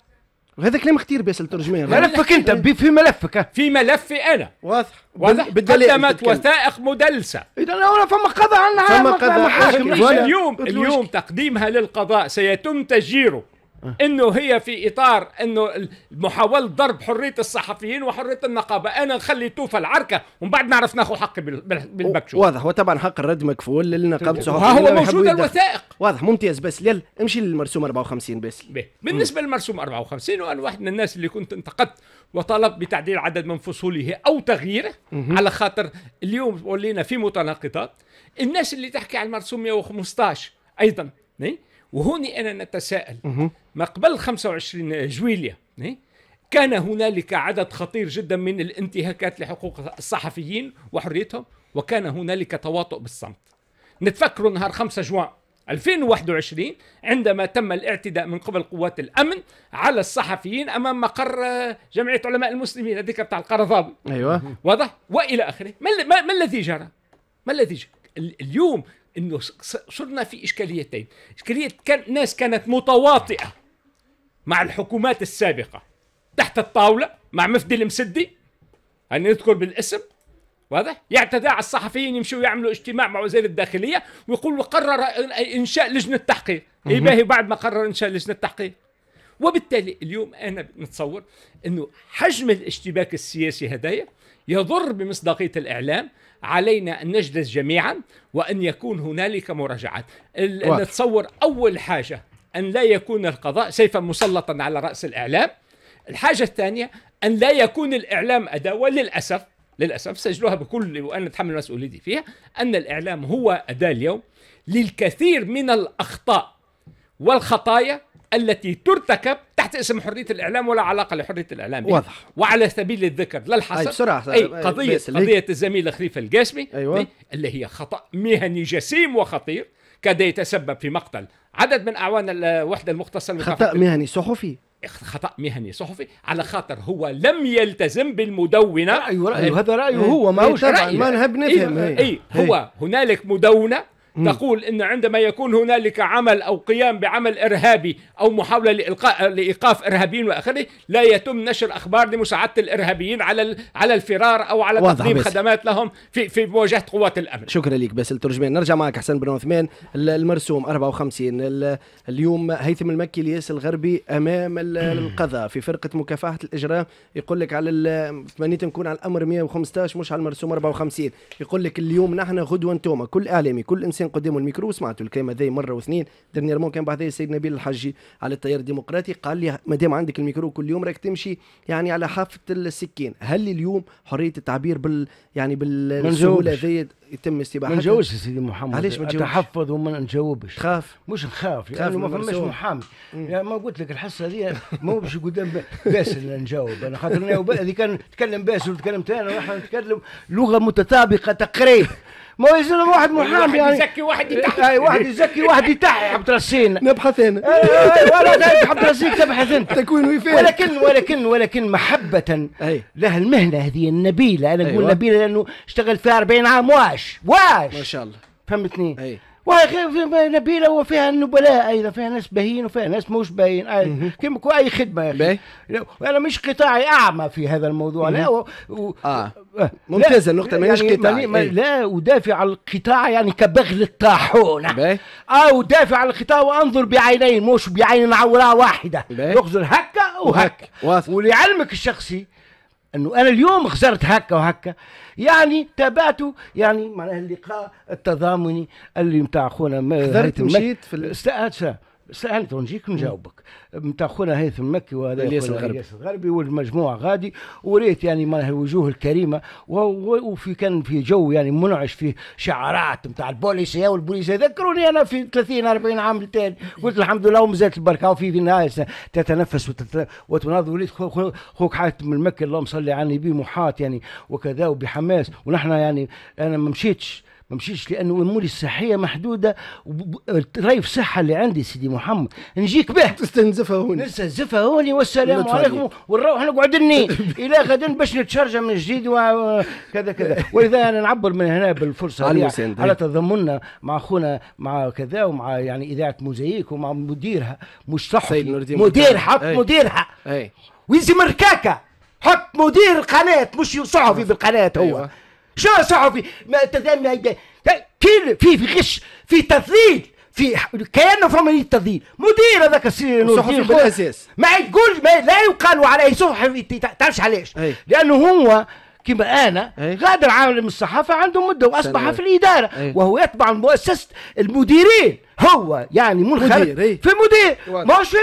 وهذا كلام خطير باسل ترجمان. ملفك أنت في ملفك في ملفي أنا واضح واضح قدمت وثائق مدلسة. إذا أنا فما قضاء عنها اليوم، اليوم تقديمها للقضاء سيتم تجيره انه هي في اطار انه محاوله ضرب حريه الصحفيين وحريه النقابه. انا نخلي توفى العركه ومن بعد نعرف ناخذ حقي بالمكشوف. واضح. وطبعا حق الرد مكفول للنقابه الصحفيين، هو موجود الوثائق. واضح ممتاز. بس يلا امشي للمرسوم أربعة وخمسين. بس بالنسبه للمرسوم أربعة وخمسين وانا واحد من الناس اللي كنت انتقدت وطلب بتعديل عدد من فصوله او تغييره، على خاطر اليوم ولينا في متناقضات. الناس اللي تحكي على المرسوم مئة وخمسة عشر ايضا، وهوني انا نتساءل. ما قبل خمسة وعشرين جويلية كان هنالك عدد خطير جدا من الانتهاكات لحقوق الصحفيين وحريتهم، وكان هنالك تواطؤ بالصمت. نتفكروا نهار خمسة جوان ألفين وواحد وعشرين عندما تم الاعتداء من قبل قوات الامن على الصحفيين امام مقر جمعية علماء المسلمين هذيك بتاع القرضاوي. ايوه واضح والى اخره. ما الذي جرى؟ ما الذي جرى؟ اليوم انه صرنا في اشكاليتين، اشكاليه كان ناس كانت متواطئه مع الحكومات السابقه تحت الطاوله مع مفدي المسدي، أنا نذكر بالاسم واضح، يعتدى على الصحفيين يمشوا يعملوا اجتماع مع وزير الداخليه ويقولوا قرر انشاء لجنه تحقيق، يباهي بعد ما قرر انشاء لجنه تحقيق، وبالتالي اليوم أنا نتصور أنه حجم الاشتباك السياسي هدايا يضر بمصداقية الإعلام. علينا أن نجلس جميعا وأن يكون هنالك مراجعات. نتصور أول حاجة أن لا يكون القضاء سيفا مسلطا على رأس الإعلام. الحاجة الثانية أن لا يكون الإعلام أداة، للأسف للأسف سجلوها بكل، وأنا أتحمل مسؤوليتي فيها، أن الإعلام هو أداة اليوم للكثير من الأخطاء والخطايا التي ترتكب تحت اسم حرية الإعلام ولا علاقة لحرية الإعلام بها. واضح. وعلى سبيل الذكر للحصر أي, أي قضية قضية الزميلة خليفة القاسمي، أيوة. اللي هي خطأ مهني جسيم وخطير كاد يتسبب في مقتل عدد من أعوان الوحدة المختصة. خطأ مهني صحفي، خطأ مهني صحفي على خاطر هو لم يلتزم بالمدونة. رأيه رأيه هذا رأيه هو، ما هوش رأيه. ما نحب نفهم. اي هو هنالك مدونة تقول ان عندما يكون هنالك عمل او قيام بعمل ارهابي او محاولة لإلقاء لايقاف ارهابيين واخره لا يتم نشر اخبار لمساعدة الارهابيين على على الفرار او على تقديم خدمات لهم في في مواجهة قوات الامن. شكرا لك باسل ترجمان. نرجع معك احسن بن عثمان. المرسوم أربعة وخمسين اليوم هيثم المكي الياس الغربي امام القضاء في فرقة مكافحة الاجرام، يقول لك على تمنيت نكون على الامر مئة وخمسة عشر مش على المرسوم أربعة وخمسين. يقول لك اليوم نحن غدوة انتوما. كل اعلامي كل انسان قدام الميكرو سمعتوا الكلمه هذه مره واثنين. ديرنييرمون كان بعد السيد نبيل الحجي على التيار الديمقراطي قال لي مادام عندك الميكرو كل يوم راك تمشي يعني على حافه السكين. هل اليوم حريه التعبير بال يعني بالسهوله هذه يتم استباحتها؟ ما نجاوبش يا سيدي محمد. علاش ما نجاوبش؟ تحفظ وما نجاوبش. خاف مش نخاف لانه ما فماش محامي. يعني ما قلت لك الحصه هذه ما باش قدام باسل نجاوب انا خاطر هذه كان تكلم باسل وتكلمت انا ونحن نتكلم لغه متطابقه تقريبا. ما هو يلزم واحد محامي يعني يزكي واحد يتحي. اي واحد يزكي واحد يتحي. عبد الرسين نبحث هنا. ولا عبد الرسين تبحث انت تكون فين. ولكن ولكن ولكن محبة لها المهنة هذه النبيلة. انا نقول نبيلة لانه اشتغل فيها أربعين عام واش واش ما شاء الله. فهمتني؟ اي وهي نبيلة وفيها النبلاء أيضا، فيها ناس باهين وفيها ناس مش باهين كما أي خدمة يا أخي. أنا مش قطاعي أعمى في هذا الموضوع. لا و... و... آه. ممتازة النقطة. مانيش يعني قطاعي ماني... لا أدافع عن القطاع يعني كبغل الطاحونة. أو أدافع عن القطاع وأنظر بعينين مش بعين عوراء واحدة يخزر هكا وهكا. ولعلمك الشخصي انه انا اليوم خسرت هكا وهكا يعني تابعته يعني معناها اللقاء التضامني اللي نتاع خونا هيثم المكي في الاستاذ سألت ونجيك نجاوبك نتاع خونا هيثم المكي وهذا الياس الغربي والمجموعه غادي وريت يعني معناها الوجوه الكريمه وفي كان في جو يعني منعش فيه شعارات نتاع البوليسيه والبوليسيه. ذكروني انا في ثلاثين أربعين عام التالي قلت الحمد لله ومازالت البركه وفي في الناس تتنفس وتت... وتناضل. وليت خوك, خوك هيثم المكي اللهم صل على النبي محاط يعني وكذا وبحماس. ونحن يعني انا ما مشيتش ما مشيتش لانه اموري الصحيه محدوده والريف صحه اللي عندي سيدي محمد نجيك به تستنزفها هوني نستنزفها هوني والسلام عليكم ونروح نقعد لني الى غدا باش نتشرجم من جديد وكذا كذا. ولذا انا نعبر من هنا بالفرصه على, على تضامننا مع اخونا مع كذا ومع يعني اذاعه موزايك ومع مديرها مش صحفي مدير حط مديرها ويزي مركاكه حط مدير القناه مش صحفي بالقناه هو شو صحفي ما تذمي كل في في غش في تضليل في كأنه فمن التضليل مدير هذاك السير صحفي بالاساس ما يقول ما لا يقال عليه صحفي. تعرفش علاش؟ لانه هو كما انا غادر عالم الصحافه عنده مده واصبح في الاداره وهو يتبع مؤسسه المديرين. هو يعني منخرط في مدير ماشي.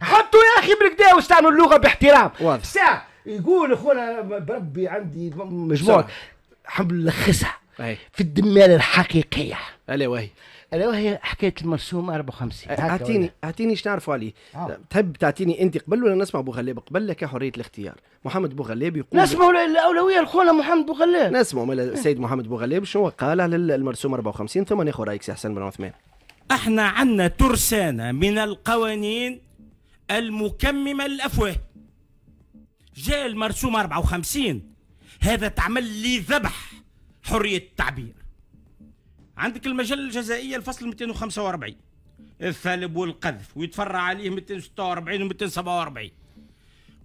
حطوا يا اخي بركدا واستعملوا اللغه باحترام. ساعه يقول اخونا بربي عندي مجموعه الحمد لله خسها في الدماله الحقيقيه. الا وهي الا وهي حكايه المرسوم أربعة وخمسين. اعطيني اعطيني ايش نعرفوا عليه. آه. تحب تعطيني انت قبل ولا نسمع بو غلاب قبل لك حريه الاختيار؟ محمد بو غلاب يقول نسمعوا الاولويه لخونا محمد بو غلاب. نسمعوا السيد محمد بو غلاب شنو قال على المرسوم أربعة وخمسين ثم ناخذ رايك سي احسن بن عثمان. احنا عندنا ترسانه من القوانين المكممه للافواه. جاء المرسوم أربعة وخمسين هذا تعمل لي ذبح حرية التعبير. عندك المجلة الجزائية الفصل مئتين وخمسة وأربعين الثلب والقذف ويتفرع عليه مئتين وستة وأربعين و مئتين وسبعة وأربعين.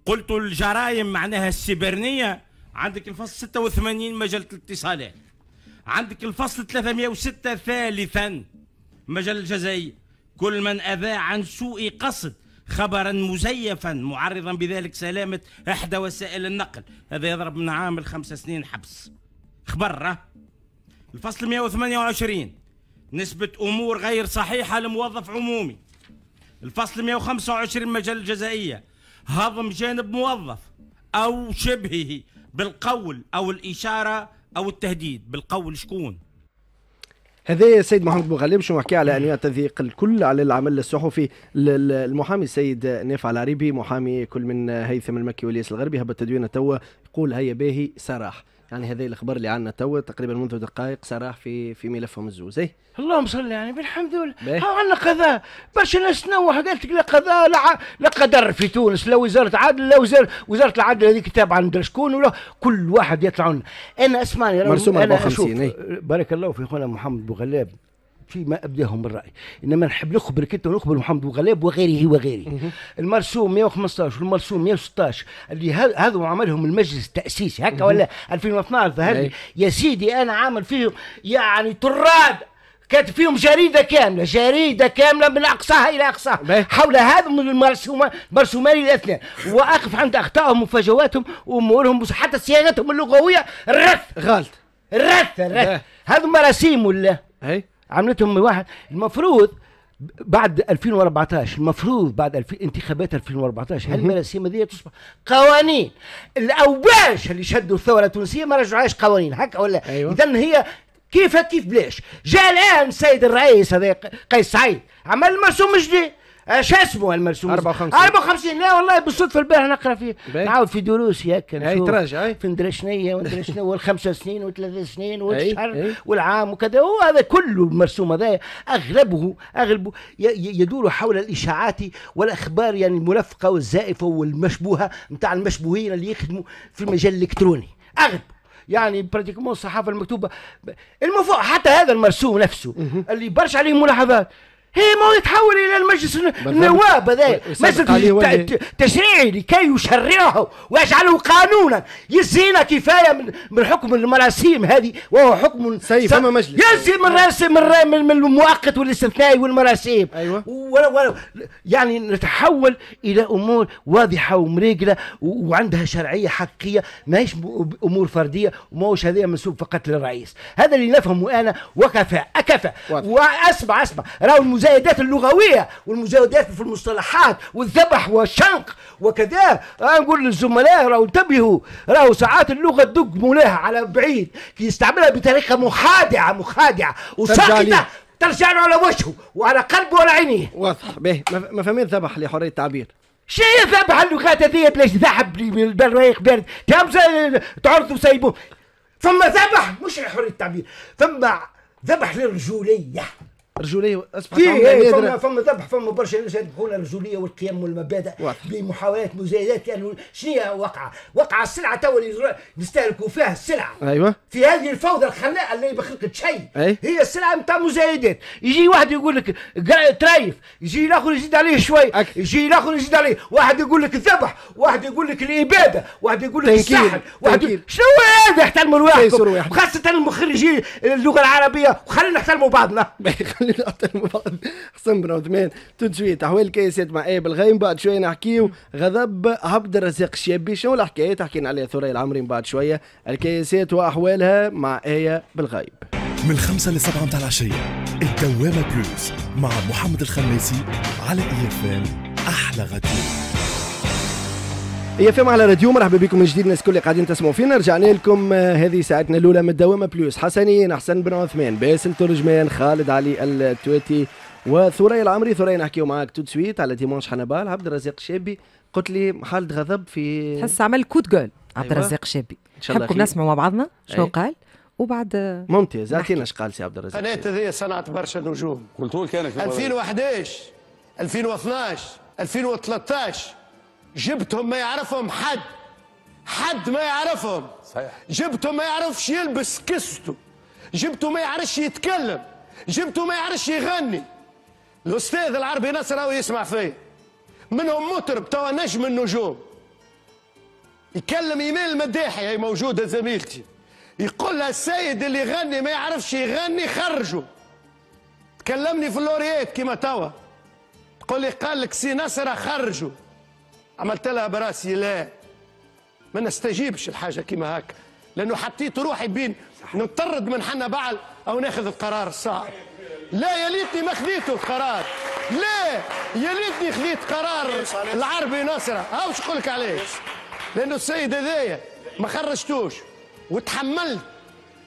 قلت الجرائم معناها السيبرنية عندك الفصل ستة وثمانين مجلة الاتصالات. عندك الفصل ثلاثمئة وستة ثالثا مجلة الجزائية كل من أذاع عن سوء قصد خبرا مزيفا معرضا بذلك سلامة إحدى وسائل النقل، هذا يضرب من عام الخمس سنين حبس. خبر الفصل مئة وثمانية وعشرين نسبة أمور غير صحيحة لموظف عمومي. الفصل مئة وخمسة وعشرين مجال الجزائية هضم جانب موظف أو شبهه بالقول أو الإشارة أو التهديد. بالقول شكون؟ هذا يا سيد محمد بو غلاب شو نحكي على أنواع تضييق الكل على العمل الصحفي. المحامي السيد نافع العربي محامي كل من هيثم المكي والياس الغربي هبط تدوينه توا يقول هيا باهي سراح، يعني هذا الاخبار اللي عندنا توا تقريبا منذ دقائق صراح في في ملفهم الزوز. اي اللهم صل يعني بالحمد لله. ها عندنا قضاء باش الناس تنوح، قالت لك لا قضاء لا لا قدر في تونس، لا وزاره عدل، لا وزاره وزاره العدل هذيك تابعه لمدري شكون، ولا كل واحد يطلعون. انا اسمعني مرسوم أربعة وخمسين بارك الله في خونا محمد بو غلاب فيما ابداهم من رايي، انما نحب نخبر كنت ونخبر محمد بو غلاب وغيره وغيره. المرسوم مئة وخمسة عشر والمرسوم مئة وستة عشر اللي هذو عملهم المجلس التاسيسي هكا ولا ألفين واثناعش ظهر يا سيدي، انا عامل فيهم يعني طراد، كانت فيهم جريده كامله، جريده كامله من اقصاها الى اقصاها حول هذا المرسومان مرسومان الاثنين، واقف عند اخطائهم ومفاجاتهم وامورهم، حتى صياغتهم اللغويه رث غلط رث رث. هذو مراسيم ولا؟ اي عملتهم واحد. المفروض بعد ألفين وأربعطاش المفروض بعد الف... انتخابات ألفين وأربعطاش هالمراسيم هذه تصبح قوانين. الاواش اللي شدوا الثوره التونسيه ما رجعوهاش قوانين هكا ولا؟ أيوة. اذا هي كيف كيف بلاش. جاء الان السيد الرئيس هذا قيس سعيد عمل المرسوم جديد، شو اسمه المرسوم أربعة وخمسين أربعة وخمسين. لا والله بالصدفه البارح نقرا فيه نعاود في دروسي هكا اي تراجع في ندري شنيا وندري شنو والخمسه سنين والثلاث سنين والشهر والعام وكذا، وهذا كله المرسوم هذا اغلبه اغلبه يدور حول الاشاعات والاخبار يعني الملفقه والزائفه والمشبوهه نتاع المشبوهين اللي يخدموا في المجال الالكتروني اغلب يعني براتيكمون الصحافه المكتوبه. المفروض حتى هذا المرسوم نفسه اللي برشا عليه ملاحظات هي ما يتحول الى المجلس النواب هذا مجلس تشريعي لكي يشرعه ويجعله قانونا يزينا كفايه من من حكم المراسيم هذه، وهو حكم سيف فما مجلس يزي من راس من, من المؤقت والاستثنائي والمراسيم. ايوه ولا ولا يعني نتحول الى امور واضحه ومريقله وعندها شرعيه حقيقيه، ماهيش امور فرديه وماهوش هذه منسوب فقط للرئيس. هذا اللي نفهمه انا وكفى اكفى. واسمع اسمع راهو المزايدات اللغويه والمزايدات في المصطلحات والذبح والشنق وكذا. انا نقول للزملاء راهو انتبهوا، راهو ساعات اللغه تدق مولاها على بعيد كي يستعملها بطريقه مخادعه مخادعه وساقطه ترجع له على وجهه وعلى قلبه وعلى عينيه. واضح به ما فهمت ذبح لحريه التعبير. شنو ذبح اللغات هذه بلاش ذهب لي بالريق بارد تهمزه تعرضوا وسايبوه. فما ذبح مش لحريه التعبير، فما ذبح للرجوليه. رجوليه اصبحت عمليه فما فما ذبح فما برشا ناس يذبحون الرجوليه والقيم والمبادئ بمحاولات مزايدات. يعني شنو هي واقعه؟ واقعه السلعه تو اللي نستهلكوا فيها السلعه. ايوه في هذه الفوضى الخلاقه اللي ما خلقت شيء. أيوة. هي السلعه نتاع مزايدات. يجي واحد يقول لك تريف، يجي الاخر يزيد عليه شوي، يجي الاخر يزيد عليه، واحد يقول لك الذبح، واحد يقول لك الاباده، واحد يقول لك السحر، واحد يقول... شنو هذا؟ احترموا لواحدكم وخاصه المخرجين اللغه العربيه وخلينا نحترموا بعضنا. احسن بن عثمان تنشويت احوال كيسات مع ايه بالغيم. بعد شويه نحكيو غضب عبد الرزاق الشابي، شنو الحكايات حكينا عليها ثريا العمري بعد شويه، الكيسات واحوالها مع ايه بالغيب من خمسة ل سبعة متاع العشيه. الدوامه بلوس مع محمد الخماسي على اي إف إم احلى غدير. يا فهم على راديو مرحبا بكم من جديد ناس كل اللي قاعدين تسمعوا فينا. رجعنا لكم هذه ساعتنا الاولى من الدوامه بلوس. حسنين احسن بن عثمان، باسل ترجمان، خالد علي التواتي وثريا العمري. ثريا نحكيو معاك تو سويت على ديمونش حنبال. عبد الرزاق الشابي قلت لي حالة غضب في تحس عمل كوت جول. عبد الرزاق الشابي نحبكم نسمعوا مع بعضنا شنو قال وبعد ممتاز. اعطينا اش قال سي عبد الرزاق. قناة هذه صنعت برشا نجوم. قلتوا كانك ألفين وأحد عشر ألفين واثناعش ألفين وثلاثطاعش جبتهم ما يعرفهم حد، حد ما يعرفهم. صحيح. جبتهم ما يعرفش يلبس كستو، جبته ما يعرفش يتكلم، جبته ما يعرفش يغني. الأستاذ العربي ناصر هو يسمع فيه، منهم مطرب توا نجم النجوم يكلم إيمان المداحي هي موجودة زميلتي، يقول لها السيد اللي يغني ما يعرفش يغني خرجه. تكلمني في اللوريات كيما توا تقول لي قال لك سي نصر خرجوا. عملت لها براسي لا، ما نستجيبش الحاجه كيما هكا، لانه حطيت روحي بين نطرد من حنا بعل او ناخذ القرار الصعب. لا يا ليتني ما خذيته القرار، لا يا ليتني خذيت قرار العربي نصره. ها واش نقول لك عليه، لانه السيد هذايا ما خرجتوش وتحملت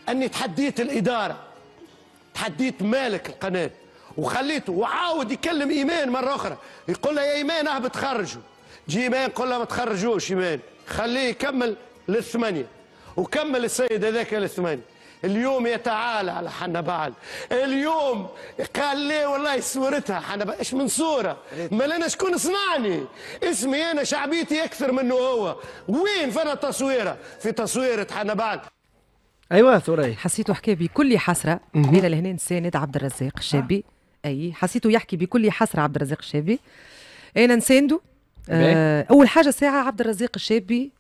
اني تحديت الاداره، تحديت مالك القناه وخليته، وعاود يكلم ايمان مره اخرى يقول لها يا ايمان اهبط خرجوا. جي ايمان قول لها ما تخرجوش ايمان، خليه يكمل للثمانيه، وكمل السيد هذاك للثمانيه. اليوم يتعالى على حنا بعل، اليوم قال لي والله صورتها حنا بعل، اش من صوره؟ ما لنا شكون صنعني؟ اسمي انا شعبيتي اكثر منه هو، وين فانا تصويره؟ في تصويره حنا بعل. ايوه ثريا حسيته حكى بكل حسره. انا لهنا نساند عبد الرزاق الشابي، اي حسيته يحكي بكل حسره عبد الرزاق الشابي، انا نساندو. آه اول حاجه ساعه عبد الرزاق الشابي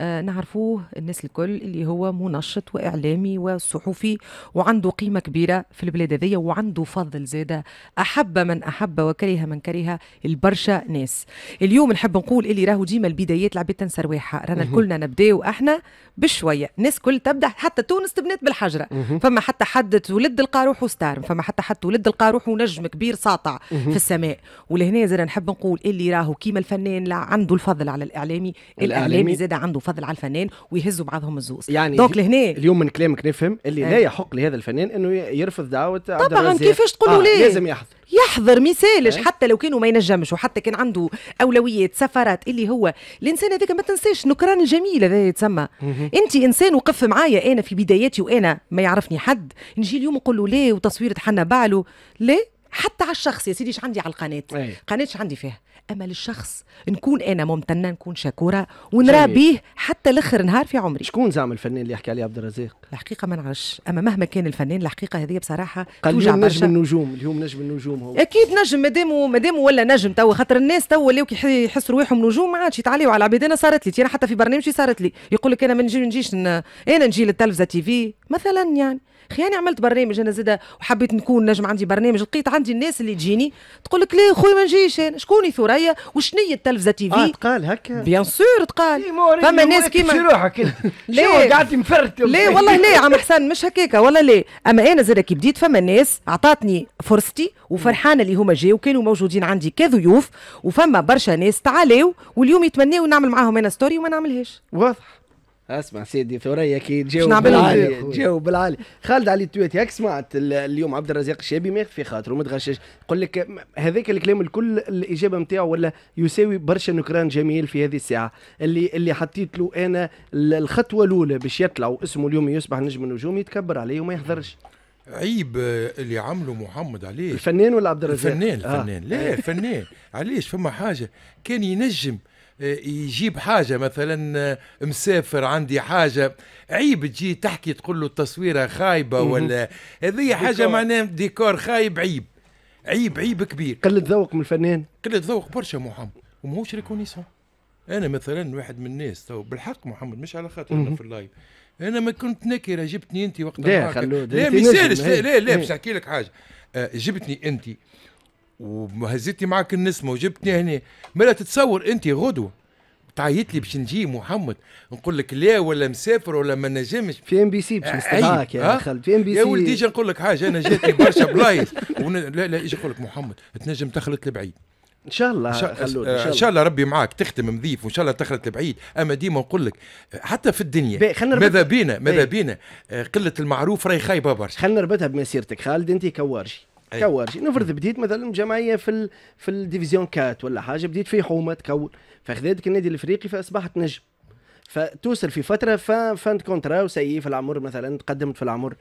آه نعرفوه الناس الكل اللي هو منشط واعلامي وصحفي وعنده قيمه كبيره في البلاد هذيا، وعنده فضل زاده، احب من احب وكره من كره البرشا ناس. اليوم نحب نقول اللي راهو ديما البدايات العباد تنسى رواحها، رانا كلنا نبداو احنا بشويه، الناس كل تبدا، حتى تونس تبنات بالحجره. فما حتى حد ولد لقى روحه ستار، فما حتى حد ولد لقى روحه نجم كبير ساطع في السماء. ولهنا زاد نحب نقول اللي راهو كيما الفنان لا عنده الفضل على الاعلامي، الاعلامي زاد عنده فضل على الفنان، ويهزوا بعضهم الزوز. يعني دونك لهنا اليوم من كلامك نفهم اللي لا يحق لهذا الفنان انه يرفض دعوه عبد الرزاق. طبعا كيفاش تقول له آه ليه؟ لازم يحضر، يحضر ما يسالش حتى لو كانوا ما ينجمش، وحتى كان عنده اولويات سفرات. اللي هو الانسان هذاك ما تنساش نكران الجميل هذا يتسمى. انت انسان وقف معايا انا في بداياتي وانا ما يعرفني حد، نجي اليوم نقول له ليه وتصويره حنا بعلو ليه؟ حتى على الشخص يا سيدي اش عندي على القناه؟ قناه اش عندي فيها؟ اما للشخص نكون انا ممتنه، نكون شكوره ونرى بيه حتى لاخر نهار في عمري. شكون زعم الفنان اللي يحكي عليه عبد الرزاق؟ الحقيقه ما نعرفش، اما مهما كان الفنان الحقيقه هذه بصراحه توجع برشا. نجم النجوم اليوم، نجم النجوم هو اكيد نجم، مادامو مادامو ولا نجم توا، خاطر الناس توا اللي يحسوا رواحهم نجوم ما عادش يتعليوا على العباد. انا صارت لي، انا حتى في برنامجي صارت لي، يقول لك انا ما نجي نجيش انا نجي للتلفزه تي في مثلا. يعني خياني عملت برنامج انا زاده وحبيت نكون نجم، عندي برنامج، لقيت عندي الناس اللي تجيني تقول لك لا خويا ما نجيش انا. شكوني ثريا وشنية التلفزه تي في؟ اه تقال هكا بيان سور تقال. فما ناس كيما شي روحك ليه قعدتي مفرت؟ ليه والله ليه عم حسن مش هكاكا والله ليه. اما انا زاده كي بديت فما ناس عطاتني فرصتي وفرحانه اللي هما جاوا وكانوا موجودين عندي كضيوف، وفما برشا ناس تعالوا واليوم يتمنوا نعمل معاهم انا ستوري وما نعملهاش. واضح. اسمع سيدي ثريا كي تجاوب بالعالي، تجاوب بالعالي. خالد علي التواتي هاك سمعت اليوم عبد الرزاق الشابي ماخذ في خاطره متغشش، يقول لك هذاك الكلام الكل الاجابه نتاعو ولا يساوي برشا نكران جميل في هذه الساعه. اللي اللي حطيت له انا الخطوه الاولى باش يطلع واسمه اليوم يصبح نجم النجوم يتكبر عليه وما يحضرش. عيب اللي عمله محمد عليه. الفنان ولا عبد الرزاق؟ الفنان الفنان آه. لا الفنان علاش فما حاجه كان ينجم يجيب حاجه مثلا مسافر عندي حاجه، عيب تجي تحكي تقول له التصويره خايبه ولا هذه حاجه معناها ديكور خايب. عيب عيب عيب كبير. قله ذوق من الفنان، قله ذوق برشا محمد، وماهوش ريكونيسون. انا مثلا واحد من الناس تو بالحق محمد مش على خاطر انا في اللايف، انا ما كنت نكره جبتني انت وقت لا لا ميسالش لا لا لا باش نحكي لك حاجه. جبتني انت وهزيتني معاك النسمه وجبتني هنا، مالا تتصور انت غدوه تعيط لي باش نجي محمد نقول لك لا ولا مسافر ولا ما نجمش في ام بي سي باش نستدعاك يا خالد في ام بي سي. يا ولدي اجي نقول لك حاجه، انا جاتني برشا بلايص ون... لا لا اجي نقول لك محمد تنجم تخلط لبعيد ان شاء الله. شا... ان شاء, شاء الله ربي معك تختم نظيف وان شاء الله تخلط لبعيد. اما ديما نقول لك حتى في الدنيا ماذا بينا ماذا بينا قله المعروف راهي خايبه برشا. خلينا نربطها بمسيرتك خالد، انت كوارجي كوارجي نفرض بديت مثلا جمعيه في ال... في الديفيزيون كات ولا حاجه، بديت في حومه تكون فخذتك النادي الافريقي فاصبحت نجم، فتوصل في فتره فانت كونترا وسيء في العمر مثلا، تقدمت في العمر،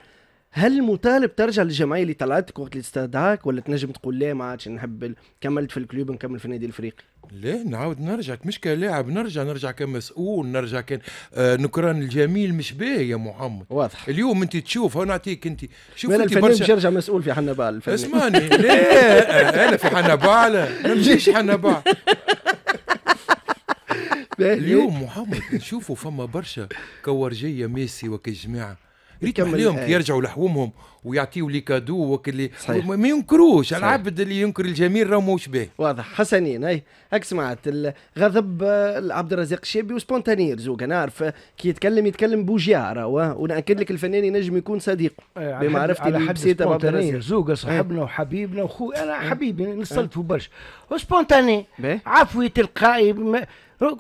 هل مطالب ترجع للجمعيه اللي طلعتك وقت اللي استدعاك ولا تنجم تقول لا ما عادش نحب كملت في الكلوب نكمل في النادي الافريقي؟ لا نعاود نرجع مش كلاعب، نرجع نرجع كمسؤول، نرجع كان آه نكران الجميل مش باهي يا محمد. واضح. اليوم انت تشوف نعطيك انت شوف انت الفنان برشا... مش يرجع مسؤول في حنا بعل الفنان. اسمعني لا انا في حنا بعل ما نجيش حنا بعل. اليوم محمد نشوفوا فما برشا كورجيه ميسي وكالجماعه ريت عليهم كي يرجعوا لحومهم ويعطيوا لي كادو وكلي ما ينكروش. العبد اللي ينكر الجميل راه ماهوش باهي. واضح حسنين. اي هاك سمعت الغضب عبد الرزاق الشابي وسبونتاني زوج. انا عارف كي يتكلم يتكلم بوجيع راه، وناكد لك الفنان ينجم يكون صديقه بمعرفتي بسيطه. عبد الرزاق زوج صاحبنا وحبيبنا وخو، انا حبيبي نصلفوا برشا. وسبونتاني عفوي تلقائي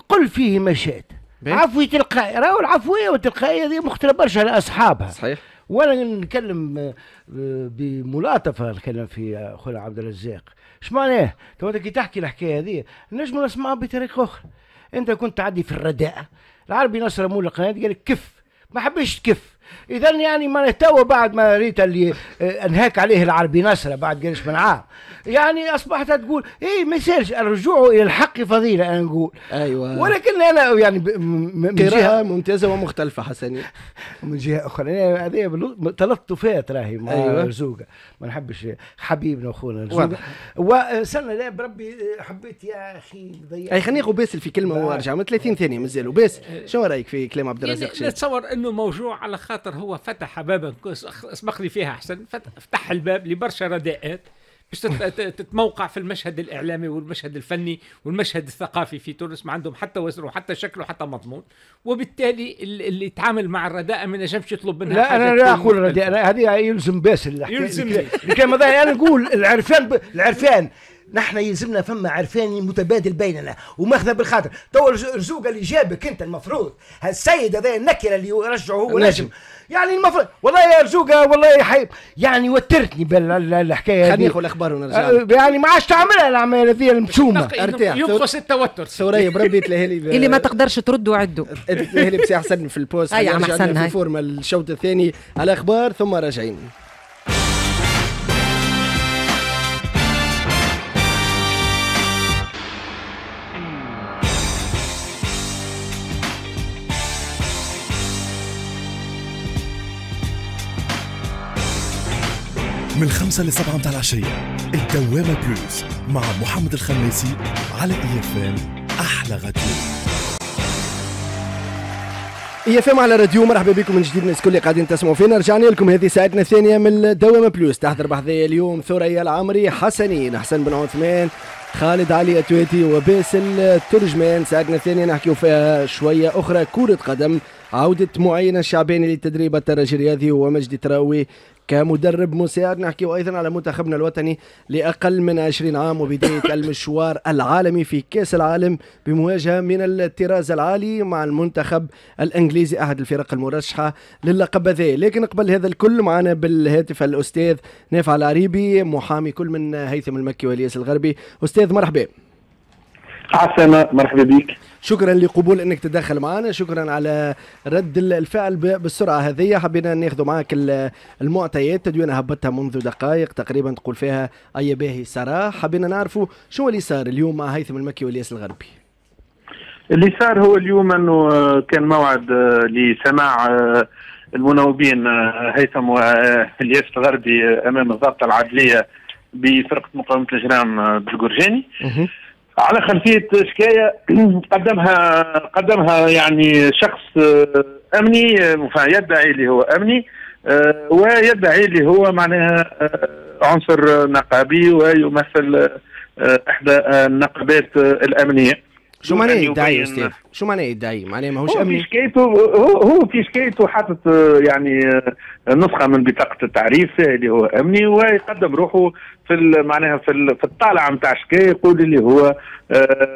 قل فيه ما شئت. عفوي تلقائي، راهو العفويه والتلقائيه هذه مختلة برشا على اصحابها. صحيح. وانا نتكلم بملاطفه الكلام في خويا عبد الرزاق. اش معناه؟ تو كي تحكي الحكايه هذه نجم نسمعها بطريقه اخرى. انت كنت تعدي في الرداءه، العربي نصر مول القناه قال لك كف، ما حبيتش تكف. اذا يعني معناه توا بعد ما ريت اللي انهاك عليه العربي نصره بعد قالش من عام، يعني اصبحت تقول اي ما يصيرش الرجوع الى الحق فضيله. انا نقول ايوه، ولكن انا يعني من جهه ممتازه ومختلفه حسنين. من جهه اخرى انا هذه تلطفات راهي مع أيوة. زوجة ما نحبش حبيبنا واخونا زوجة. وسنه لا بربي حبيت يا اخي ضيعت. اي خليني باسل في كلمه وارجع من ثلاثين ثانيه مازالوا. باسل شنو رايك في كلام عبد الرزاق؟ يعني نتصور انه موجوع على خاطر هو فتح بابا اسبق لي فيها احسن، فتح الباب لبرشا رداءات باش تتموقع في المشهد الاعلامي والمشهد الفني والمشهد الثقافي في تونس. ما عندهم حتى وزن وحتى شكل وحتى مضمون، وبالتالي اللي يتعامل مع الرداءه ما ينجمش يطلب منها. لا انا لا اقول الرداءه هذه يلزم باسل يلزم الكلام هذا. انا نقول العرفان ب... العرفان نحن يلزمنا فما عرفان متبادل بيننا وماخذه بالخاطر. تو الزوجه اللي جابك انت المفروض هالسيد هذا النكره اللي يرجعه هو نجم، يعني المفروض والله يا زوجه والله يا حيب يعني وترتني بالحكايه هذه. خلينا ناخذ الاخبار ونرجع يعني ما عادش تعملها الاعمال هذه المشومه. ارتاح ينقص التوتر. ثريا بربي تلهلي اللي ما تقدرش ترد وعده تلهلي بسي احسن في البوست. اي عم احسن هاي فورمه الشوط الثاني على اخبار ثم راجعين. من خمسة ل سبعة متاع العشية الدوامة بلوس مع محمد الخماسي على اي اف ام. أحلى غدير اي اف ام على راديو. مرحبا بكم من جديد الناس الكل اللي قاعدين تسمعوا فينا. رجعنا لكم هذه ساعتنا الثانية من الدوامة بلوس. تحضر بحذايا اليوم ثريا العمري، حسنين، احسن بن عثمان، خالد علي التواتي وباسل ترجمان. ساعتنا الثانية نحكيو فيها شوية أخرى كرة قدم، عودة معين الشعباني لتدريب الترجي الرياضي ومجدي تراوي كمدرب مساعد. نحكيو أيضا على منتخبنا الوطني لأقل من عشرين عام وبداية المشوار العالمي في كأس العالم بمواجهة من الطراز العالي مع المنتخب الإنجليزي أحد الفرق المرشحة للقب هذا. لكن قبل هذا الكل معنا بالهاتف الأستاذ نافع العربي محامي كل من هيثم المكي والياس الغربي. أستاذ مرحبا. عسلامة، مرحبا بك. شكرا لقبول انك تدخل معنا، شكرا على رد الفعل بالسرعه هذه. حبينا ناخذ معك المعطيات، تدوينه هبطها منذ دقائق تقريبا تقول فيها اي باهي صراحه. حبينا نعرفوا شو اللي صار اليوم مع هيثم المكي والياس الغربي. اللي صار هو اليوم انه كان موعد لسماع المناوبين هيثم والياس الغربي امام الضابطه العدليه بفرقه مقاومه الاجرام بالجرجاني على خلفية شكاية قدمها قدمها يعني شخص أمني يدعي اللي هو أمني ويدعي اللي هو معناها عنصر نقابي ويمثل إحدى النقابات الأمنية. شو معناه يدعي أستاذ؟ شو معناه يدعي؟ معناه ماهوش أمني؟ هو في شكايته هو هو في شكايته حاطط يعني نسخة من بطاقة التعريف اللي هو أمني ويقدم روحه في معناها في في الطالعة نتاع الشكاية يقول اللي هو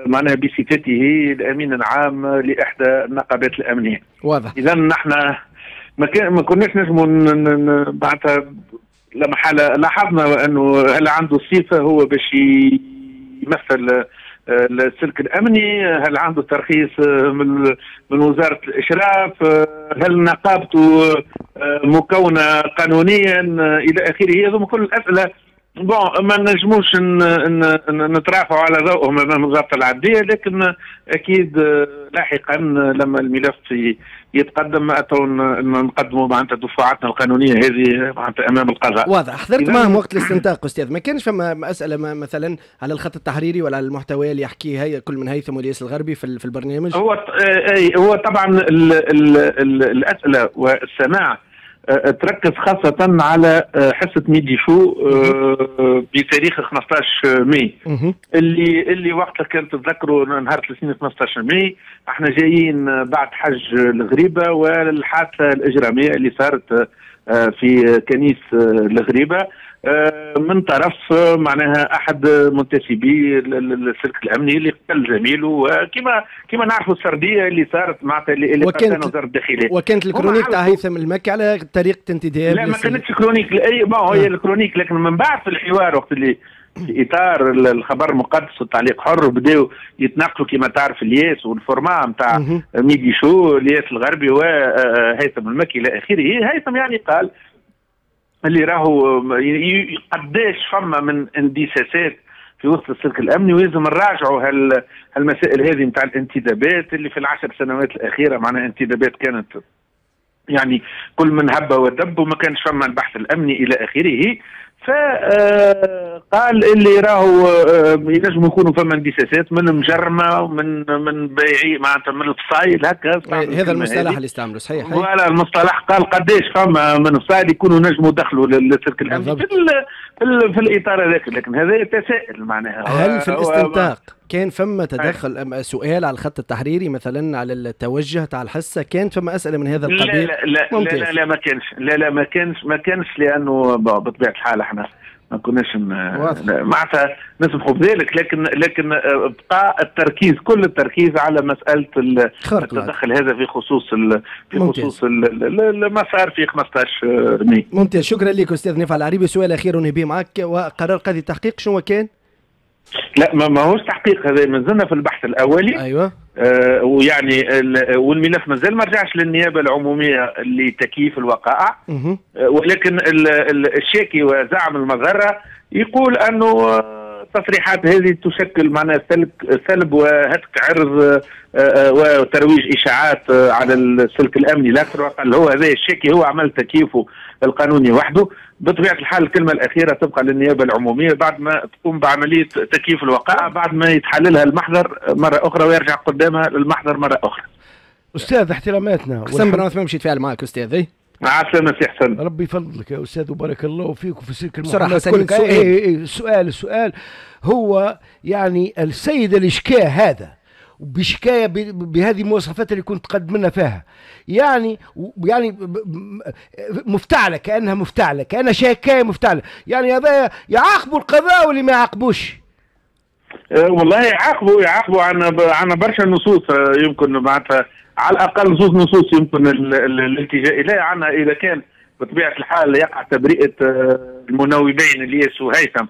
معناها بصفته الأمين العام لإحدى النقابات الأمنية. واضح. إذا نحن ما ما كناش نجموا معناتها لا محالة لاحظنا أنه هل عنده صفة هو باش يمثل السلك الامني، هل عنده ترخيص من من وزاره الاشراف، هل نقابته مكونه قانونيا الى اخره. هذوما كل الاسئله بون ما نجموش نترافعوا على ضوءهم امام الضابطه العدليه، لكن اكيد لاحقا لما الملف يتقدم اتوا نقدموا معناتها دفعاتنا القانونيه هذه معناتها امام القضاء. واضح. حضرت معهم وقت الاستنطاق استاذ، ما كانش فما اسئله مثلا على الخط التحريري ولا على المحتوى اللي يحكيه هي كل من هيثم والياس الغربي في, في البرنامج؟ هو هو طبعا ال ال ال الاسئله والسماع تركز خاصة على حصة ميدي شو بتاريخ خمسطاش ماي اللي اللي وقتها كانت تذكروا نهار ثلاثين خمسطاش ماي. احنا جايين بعد حج الغريبة والحادثة الإجرامية اللي صارت في كنيس الغريبة من طرف معناها احد منتسبي السلك الامني اللي قتل زميله، وكما كما نعرفوا السرديه اللي صارت مع اللي قتلت وزاره الداخليه، وكانت الكرونيك تاع هيثم المكي على طريقه انتداب. لا ما كانتش كرونيك، اي ما هي الكرونيك، لكن من بعد في الحوار وقت اللي في اطار الخبر المقدس والتعليق حر بداوا يتناقشوا كما تعرف الياس والفورما نتاع ميدي شو الياس الغربي وهيثم المكي الى اخره. هيثم يعني قال اللي راهو قداش فما من اندساسات في وسط السلك الامني ويلزم نراجعوا هالمسائل هذه نتاع الانتدابات اللي في العشر سنوات الاخيره، معناها انتدابات كانت يعني كل من هب ودب وما كانش فما البحث الامني الى اخره. فقال اللي راهو ينجموا يكونوا فما اندساسات من مجرمه ومن من بيعي معناتها من الفصايل هكا، هذا المصطلح اللي استعملوه صحيح. ولا المصطلح قال قداش فما من الفصايل يكونوا نجموا دخلوا للسلك الامني في, في, في الاطار هذاك، لكن هذا يتساءل معناها هل في الاستنطاق كان فما تدخل أم سؤال على الخط التحريري مثلا على التوجه تاع الحصه، كان فما اسئله من هذا القبيل؟ لا لا لا, لا لا لا ما كانش، لا لا ما كانش ما كانش لانه بطبيعه الحال احنا ما كناش معناتها نسمحوا بذلك، لكن لكن بقى التركيز كل التركيز على مساله التدخل هذا في خصوص في خصوص ما صار في خمسطاش ماي. ممتاز، شكرا لك استاذ نافع العربي. سؤال اخير نبي معك، وقرار قاضي التحقيق شنو كان؟ لا ما هوش تحقيق، هذا مازلنا في البحث الاولي. ايوه آه ويعني والملف مازال ما رجعش للنيابه العموميه لتكييف الوقائع، آه ولكن ال ال الشاكي وزعم المضره يقول انه التصريحات هذه تشكل معناها سلب وهتك عرض آه وترويج اشاعات آه على السلك الامني، لا اكثر ولا هو هذا الشاكي هو عمل تكييفه القانوني وحده. بطبيعه الحال الكلمه الاخيره تبقى للنيابه العموميه بعد ما تقوم بعمليه تكييف الوقائع، بعد ما يتحللها المحضر مره اخرى ويرجع قدامها المحضر مره احسن. استاذ احتراماتنا، احسن بن عثمان باش يتفاعل معك استاذي. مع السلامه سي حسن، ربي يفضلك يا استاذ وبارك الله فيك وفي سلك المحاضره. سؤال سؤال سؤال هو يعني السيد اللي شكاه هذا بشكايه بهذه المواصفات اللي كنت تقدمنا فيها، يعني يعني مفتعله كانها مفتعله كانها شكايه مفتعله، يعني هذا يعاقبوا القضاء واللي ما يعاقبوش. والله يعاقبوا يعاقبوا عنا عنا برشا نصوص يمكن معناتها على الاقل زوج نصوص يمكن الالتجاء اليها عنا، اذا كان بطبيعه الحال يقع تبرئه المناوبين الياس وهيثم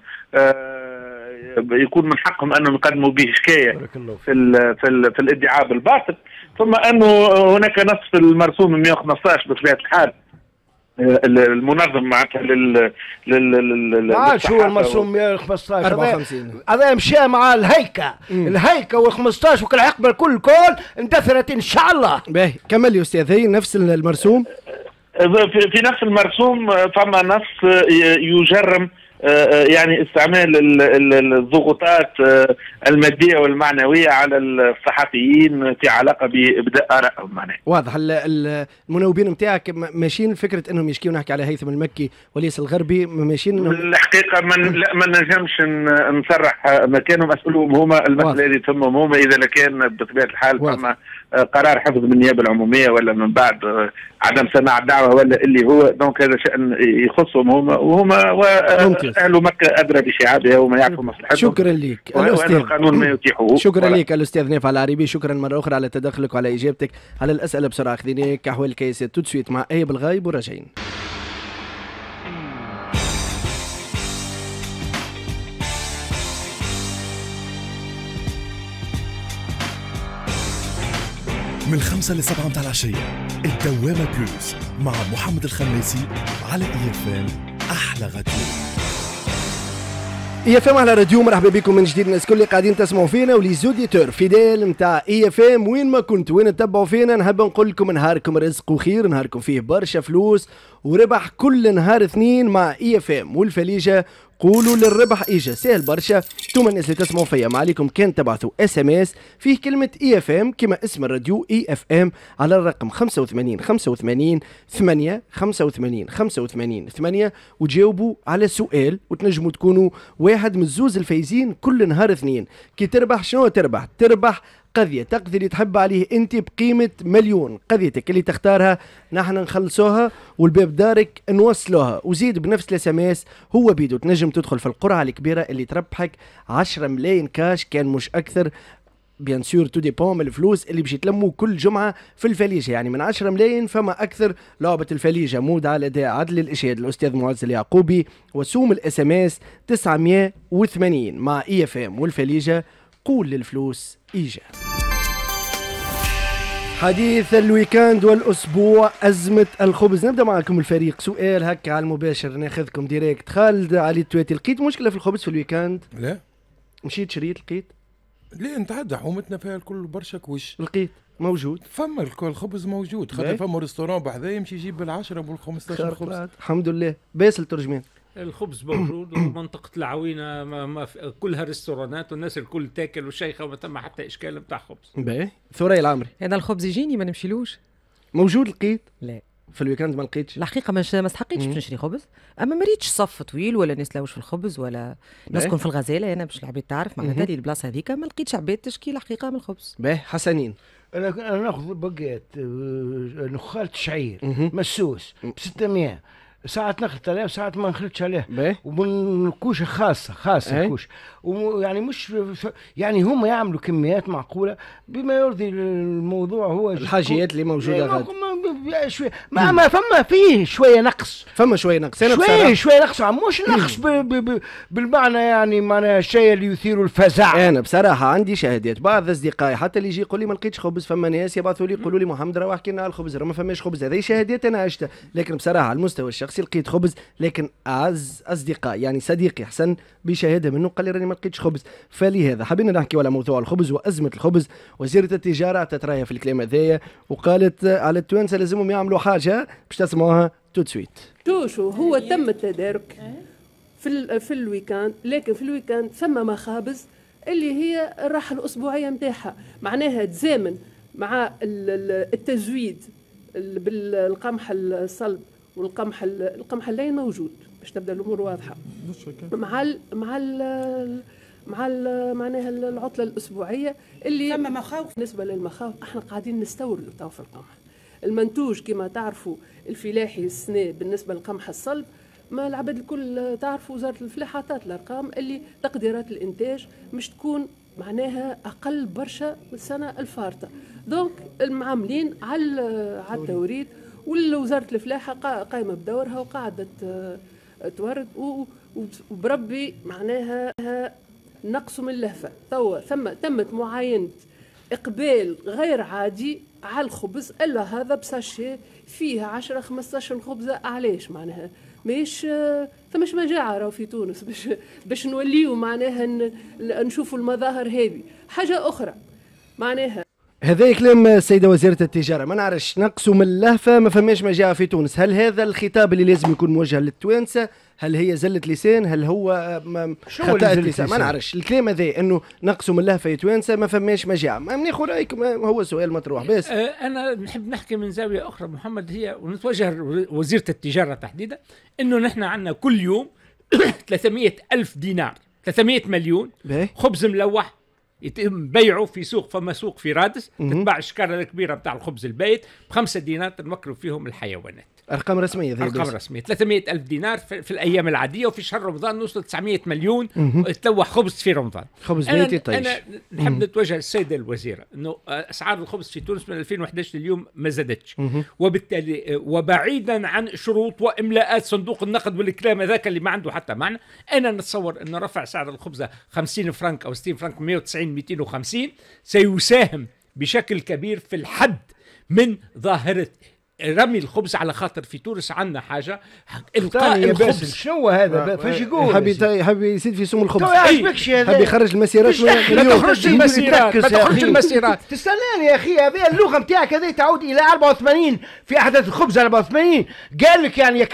يكون من حقهم انهم يقدموا به شكايه في ال في, ال في الادعاء بالباطل، ثم انه هناك نص في المرسوم مية وخمسطاش بطبيعه الحال المنظم معناتها لل لل عاش هو المرسوم مية وخمسطاش هذا مشى مع الهيكه الهيكه وال15 وكل عقبه الكل كل اندثرت ان شاء الله. باهي كمل يا استاذ، هي نفس المرسوم في نفس المرسوم فما نص يجرم يعني استعمال الضغوطات الماديه والمعنويه على الصحفيين في علاقه بابداء ارائهم معناها. واضح المناوبين نتاعك ماشيين فكره انهم يشكيوا، نحكي على هيثم المكي والياس الغربي ماشيين الحقيقه من لا ما نجمش نصرح مكانهم، اسالهم هما المساله اللي تهمهم هما اذا كان بطبيعه الحال فما قرار حفظ من النيابه العموميه ولا من بعد عدم سماع الدعوه ولا اللي هو دونك هذا شان يخصهم هما وهما و أهل مكة أدرى بشعابها وما يعرفوا مصلحتهم. شكرا لك الأستاذ، القانون ما يتيحه. شكرا لك الأستاذ نافع العربي، شكرا مرة أخرى على تدخلك وعلى إجابتك على الأسئلة بسرعة. خذينا كحوال الكيسة تدسويت مع أيب الغايب وراجعين. من خمسة لسبعة متاع العشية الدوامة بلوس مع محمد الخماسي على آي إف إم أحلى غدير. اي اف ام على راديو، مرحبا بكم من جديد الناس الكل اللي قاعدين تسمعوا فينا ولي زوديتور فيديل نتاع اي اف ام وين ما كنتوا وين تتبعوا فينا. نحب نقول لكم نهاركم رزق وخير، نهاركم فيه برشا فلوس وربح كل نهار اثنين مع اي اف ام والفليجه قولوا للربح اجا سهل برشا. انتوما الناس اللي تسمعوا فيا ما عليكم كان تبعثوا اس ام اس فيه كلمه اي اف ام كما اسم الراديو اي اف ام على الرقم خمسة وثمانين خمسة وثمانين ثمانية خمسة وثمانين خمسة وثمانين ثمانية وتجاوبوا على سؤال وتنجموا تكونوا واحد من الزوز الفايزين كل نهار اثنين. كي تربح شنو تربح؟ تربح قضية تقضي اللي تحب عليه انت بقيمة مليون. قضيتك اللي تختارها نحن نخلصوها والباب دارك نوصلوها. وزيد بنفس الاس ام اس هو بيدو تنجم تدخل في القرعة الكبيرة اللي تربحك عشرة ملايين كاش كان مش أكثر. بيان سور تو ديبون من الفلوس اللي باش يتلموا كل جمعه في الفليجه، يعني من عشرة ملايين فما اكثر. لعبه الفليجه مودعه لدى عدل الاشهاد الاستاذ معز اليعقوبي. وسوم الاس ام اس تسعمية وثمانين مع اي اف ام والفليجه قول للفلوس ايجا. حديث الويكاند والاسبوع ازمه الخبز. نبدا معكم الفريق سؤال هكا على المباشر ناخذكم ديريكت. خالد علي التواتي، لقيت مشكله في الخبز في الويكاند؟ لا مشيت شريت لقيت ليه نتعدى حومتنا فيها الكل برشا كوش. لقيت موجود فما الكل خبز موجود خاطر فما ريستورون بحذا يمشي يجيب بالعشرة والخمسطاش خبز. الحمد لله. باسل ترجمان، الخبز موجود ومنطقة العوينة ما ما كلها ريستورانات والناس الكل تاكل وشيخة وما ثم حتى إشكال بتاع خبز. باهي. ثريا العمري، هذا الخبز يجيني ما نمشيلوش. موجود لقيت؟ لا في الويكاند ما لقيتش. الحقيقه ما استحقيتش باش نشري خبز، اما ما ريتش صف طويل ولا ناس لاوش في الخبز ولا نسكن في الغزاله. انا باش العباد تعرف معناتها لي البلاصه هذيك ما لقيتش عباد تشكي الحقيقه من الخبز. باه حسنين، انا انا ناخذ بقيت نخاله شعير مسوس ب ستمية ساعات نخلط عليها وساعات ما نخلطش عليها، ومن كوشه خاصه خاصه كوشه، ويعني مش يعني هم يعملوا كميات معقوله بما يرضي الموضوع. هو الحاجيات اللي موجوده غادي شويه ما, ما فما فيه شويه نقص، فما شويه نقص أنا شويه شويه نقص مش نقص ب ب ب بالمعنى يعني معناها الشيء اللي يثير الفزع. انا بصراحه عندي شهادات بعض اصدقائي حتى اللي يجي يقول لي ما لقيتش خبز، فما ناس يبعثوا لي يقولوا لي محمد راه احكي لنا على الخبز راه ما فماش خبز. هذه شهادات انا عشتها، لكن بصراحه على المستوى الشخصي لقيت خبز، لكن اعز اصدقاء يعني صديقي حسن بشهاده منه قال لي راني ما لقيتش خبز. فلهذا حبينا نحكي على موضوع الخبز وازمه الخبز. وزيره التجاره عطت رايها في الكلام هذايا وقالت على التوانسه لازمهم يعملوا حاجه باش تسمعوها تو سويت. توشو هو تم التدارك في في الويكاند، لكن في الويكاند فما مخابز اللي هي الراحه الاسبوعيه نتاعها، معناها تزامن مع التزويد بالقمح الصلب والقمح القمح اللين موجود باش تبدا الامور واضحه. مع ال مع ال مع ال معناها العطله الاسبوعيه اللي ثم مخاوف. بالنسبه للمخاوف احنا قاعدين نستوردوا تو في القمح المنتوج كما تعرفوا الفلاحي السنه. بالنسبه للقمح الصلب ما العباد الكل تعرفوا وزاره الفلاحه عطات الارقام اللي تقديرات الانتاج مش تكون معناها اقل برشا من السنه الفارطه، دونك المعاملين على على التوريد ووزارة الفلاحة قايمة بدورها وقاعدة تورد وبربي معناها نقص من اللهفة. توا ثم تمت معاينة إقبال غير عادي على الخبز إلا هذا بساشي فيه عشرة خمسطاش خبزة. علاش معناها ماهيش ثماش مجاعة راهو في تونس باش باش نوليو معناها نشوفوا المظاهر هذه. حاجة أخرى معناها هذا كلام السيدة وزيرة التجارة، ما نعرفش نقصوا من اللهفة ما فماش مجاعة في تونس. هل هذا الخطاب اللي لازم يكون موجه للتوانسة؟ هل هي زلة لسان؟ هل هو خطأ لسان؟ ما نعرفش الكلام هذا انه نقصوا من اللهفة يا توانسة ما فماش مجاعة. ما ناخذ رايكم، هو سؤال مطروح بس. انا نحب نحكي من زاوية أخرى محمد، هي ونتوجه لوزيرة التجارة تحديدا، انه نحن عندنا كل يوم ثلاثمية ألف دينار ثلاثمية مليون خبز ملوح يتم بيعه في سوق. فما سوق في رادس تتباع الشكاره الكبيره بتاع الخبز البيت بخمسة دينار تنمكروا فيهم الحيوانات. ارقام رسميه ذي. ارقام رسميه ثلاثمية ألف دينار في, في الايام العاديه، وفي شهر رمضان نوصل تسعمية مليون تلوح خبز في رمضان. خبز بيتي طيش. انا نحب نتوجه للسيده الوزيره انه اسعار الخبز في تونس من ألفين وأحد عشر لليوم ما زادتش، وبالتالي وبعيدا عن شروط واملاءات صندوق النقد والكلام هذاك اللي ما عنده حتى معنى. انا نتصور انه رفع سعر الخبزه خمسين فرنك او ستين فرنك مية وتسعين مئتين وخمسين سيساهم بشكل كبير في الحد من ظاهره رمي الخبز على خاطر في تونس عندنا حاجه القاء الخبز. شنو هذا فاش يقول حبي حبي يزيد في سوم الخبز حبي يخرج المسيرات ما تخرجش المسيرات ما تخرجش المسيرات تستناني يا اخي. هذه اللغه نتاعك هذه تعود الى أربعة وثمانين في احداث الخبز أربعة وثمانين. قال لك يعني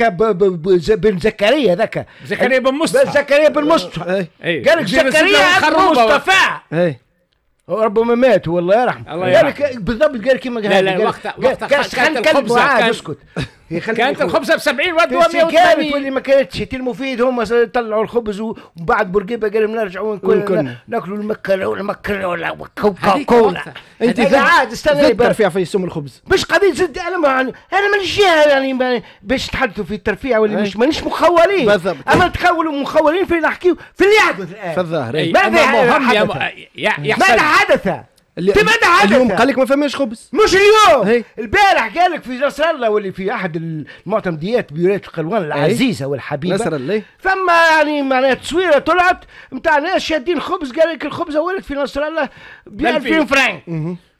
بن زكريا ذاك زكريا بن مصطفى زكريا بن مصطفى قال لك زكريا بن مصطفى ربما مات والله يرحمه. قال بالضبط قال كيما قال لا لا وقت وقت كانت الخبزه اسكت كانت الخبزه ب سبعين ودوها مية وثمانين كانت واللي ما كانتش تلموا فيه هم طلعوا الخبز ومن بعد بورقيبه قالوا نرجعوا ناكلوا المكرونه المكرونه وكوكولا. انت عاد استنى ترفيع في سم الخبز باش قضيه زد انا ما انا مانيش يعني باش تحدثوا في الترفيع ولا مش مانيش مخولين اما تخولوا مخولين في نحكيو في اللي يحدث الان في الظاهر ماذا حدث تمدى عادة اليوم. قال لك ما فماش خبز مش اليوم البارح قال لك في نصر الله واللي في احد المعتمديات بولايه القلوان العزيزه والحبيبه نصر الله فما يعني معناها تصويره طلعت نتاع ناس شادين خبز قال لك الخبز ولد في نصر الله ب ألفين فرنك.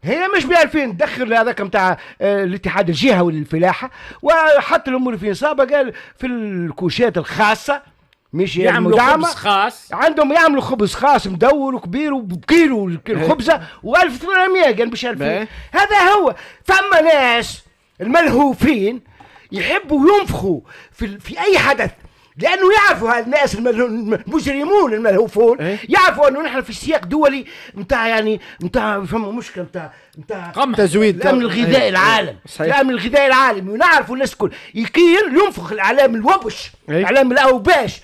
هي مش ب ألفين دخل هذاك نتاع الاتحاد الجهوي والفلاحه وحط الامور في نصابه. قال في الكوشات الخاصه مش يعملوا خبز خاص عندهم يعملوا خبز خاص مدور وكبير وبكيلو الخبزه و1800 قال مش ألفين. هذا هو فما ناس الملهوفين يحبوا ينفخوا في, في اي حدث لانه يعرفوا هالناس المجرمون الملهوفون إيه؟ يعرفوا انه نحن في سياق دولي نتاع يعني نتاع فما مشكله نتاع نتاع تزويد الامن الغذائي إيه؟ العالم صحيح. الامن الغذائي العالمي ونعرفوا الناس الكل يكيل ينفخ الاعلام الوبش إيه؟ الاعلام الاوباش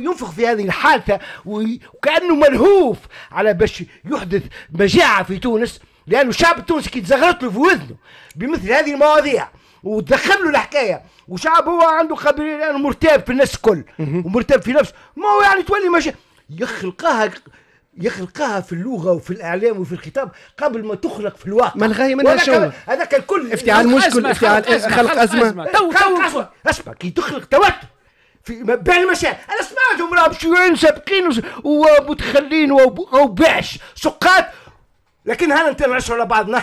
ينفخ في هذه الحادثه وكانه ملهوف على باش يحدث مجاعه في تونس لانه الشعب التونسي كي تزغرت له في وذنه بمثل هذه المواضيع وتدخل له الحكايه وشعب هو عنده قابليه لانه مرتاب في الناس الكل ومرتاب في نفسه ما هو يعني تولي ماشي يخلقها يخلقها في اللغه وفي الاعلام وفي الخطاب قبل ما تخلق في الواقع ما الغايه منها شو هذاك الكل افتعال مشكل افتعال خلق ازمه تو اسمع كي تخلق توتر في بين المشاعر. انا سمعتهم رابشوين سابقين ومتخلين وباش سقاط لكن هل انت نعيش على بعضنا.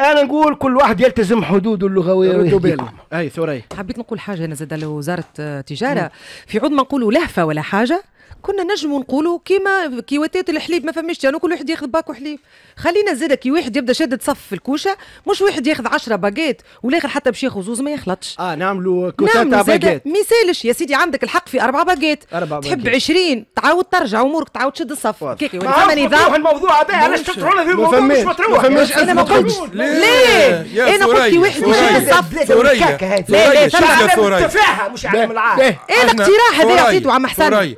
أنا نقول كل واحد يلتزم حدوده اللغوية ويحديكم. أي ثريا حبيت نقول حاجة أنا زاد لوزارة التجارة في عود ما نقولوا لهفة ولا حاجة كنا نجموا نقولوا كيما كيواتات الحليب ما فماش يعني كل واحد ياخذ باكو حليب. خلينا زاد كي واحد يبدا شادد صف في الكوشه مش واحد ياخذ عشرة باجيت والاخر حتى باش ياخذ زوز ما يخلطش. اه نعملوا كوتا تاع باجيت ما يسالش يا سيدي عندك الحق في أربعة باجيت تحب عشرين تعاود ترجع امورك تعاود تشد الصف كيكي فما نظام. الموضوع هذا علاش تطرحوا في الموضوع مش مطروح انا ما قلتش ليه انا قلت كي واحد يشد الصف ثريا لا لا تفاهه مش علم العالم انا اقتراح هذا يعطيته عم حسن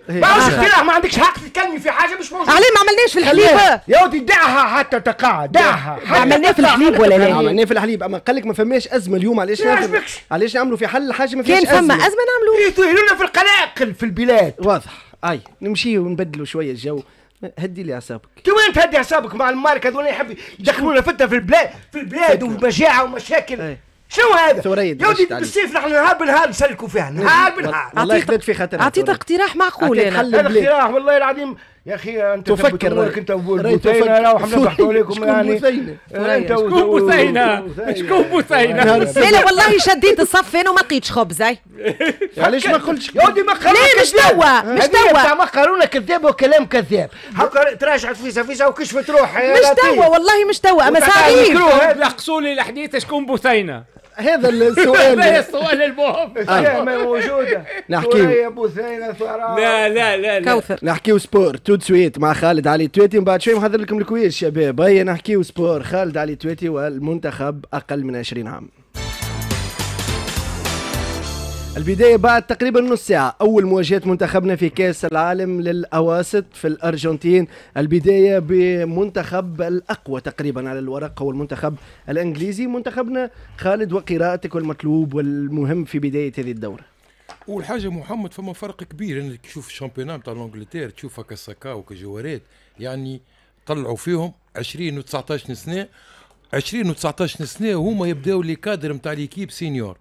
ما عندكش حق تتكلمي في حاجه مش موجوده. علاه ما عملناش في الحليب يا ودي دعها حتى تقع دعها عملناه في الحليب ولا لا عملناه في الحليب اما قال لك ما فماش ازمه اليوم علاش علاش نعملوا في حل حاجه ما فيهاش ازمه كان فما ازمه نعملوا يطيلونا في القلاقل في البلاد واضح. اي نمشي ونبدلوا شويه الجو هدي لي اعصابك كي وين تهدي اعصابك مع المارك هذول يحب يدخلونا فتنه في البلاد في البلاد ومجاعه ومشاكل. شنو هذا؟ يا ودي بالسيف نحن نهار بالنهار نسلكوا فيها نهار بالنهار والله خذت في خاطرها اعطيت اقتراح معقول هذا اقتراح والله العظيم يا اخي انت تفكر انت والبوثينه راهو حنا نحكوا لكم يعني انت والبوثينه شكون بوثينه لا والله شديت الصف انا وما لقيتش خبز. اي علاش ما قلتش يا ودي مقرونه لا مش توا مش توا تاع مقرونه كذاب وكلام كذاب تراجعت فيسا فيسا وكشفت روحها مش توا والله مش توا اما ساعيين يقصوا لي الحديث شكون بوثينه هذا السؤال هذا السؤال المهم موجوده نحكيو بوثينه ثراء لا لا لا كوثر نحكيو سبور تو سويت مع خالد علي التواتي من بعد شوي نحضر لكم الكويز شباب. هيا نحكيو سبور خالد علي التواتي والمنتخب اقل من عشرين عام. البدايه بعد تقريبا نص ساعه اول مواجهه منتخبنا في كاس العالم للاواسط في الارجنتين. البدايه بمنتخب الاقوى تقريبا على الورق هو المنتخب الانجليزي. منتخبنا خالد وقراءتك والمطلوب والمهم في بدايه هذه الدوره. اول حاجه محمد فما فرق كبير انك تشوف الشامبيونات نتاع انجلترا تشوف هكا ساكا وكجوارات يعني طلعوا فيهم عشرين و19 سنه عشرين و19 سنه وهما يبداو لي كادر نتاع ليكيب سينيور.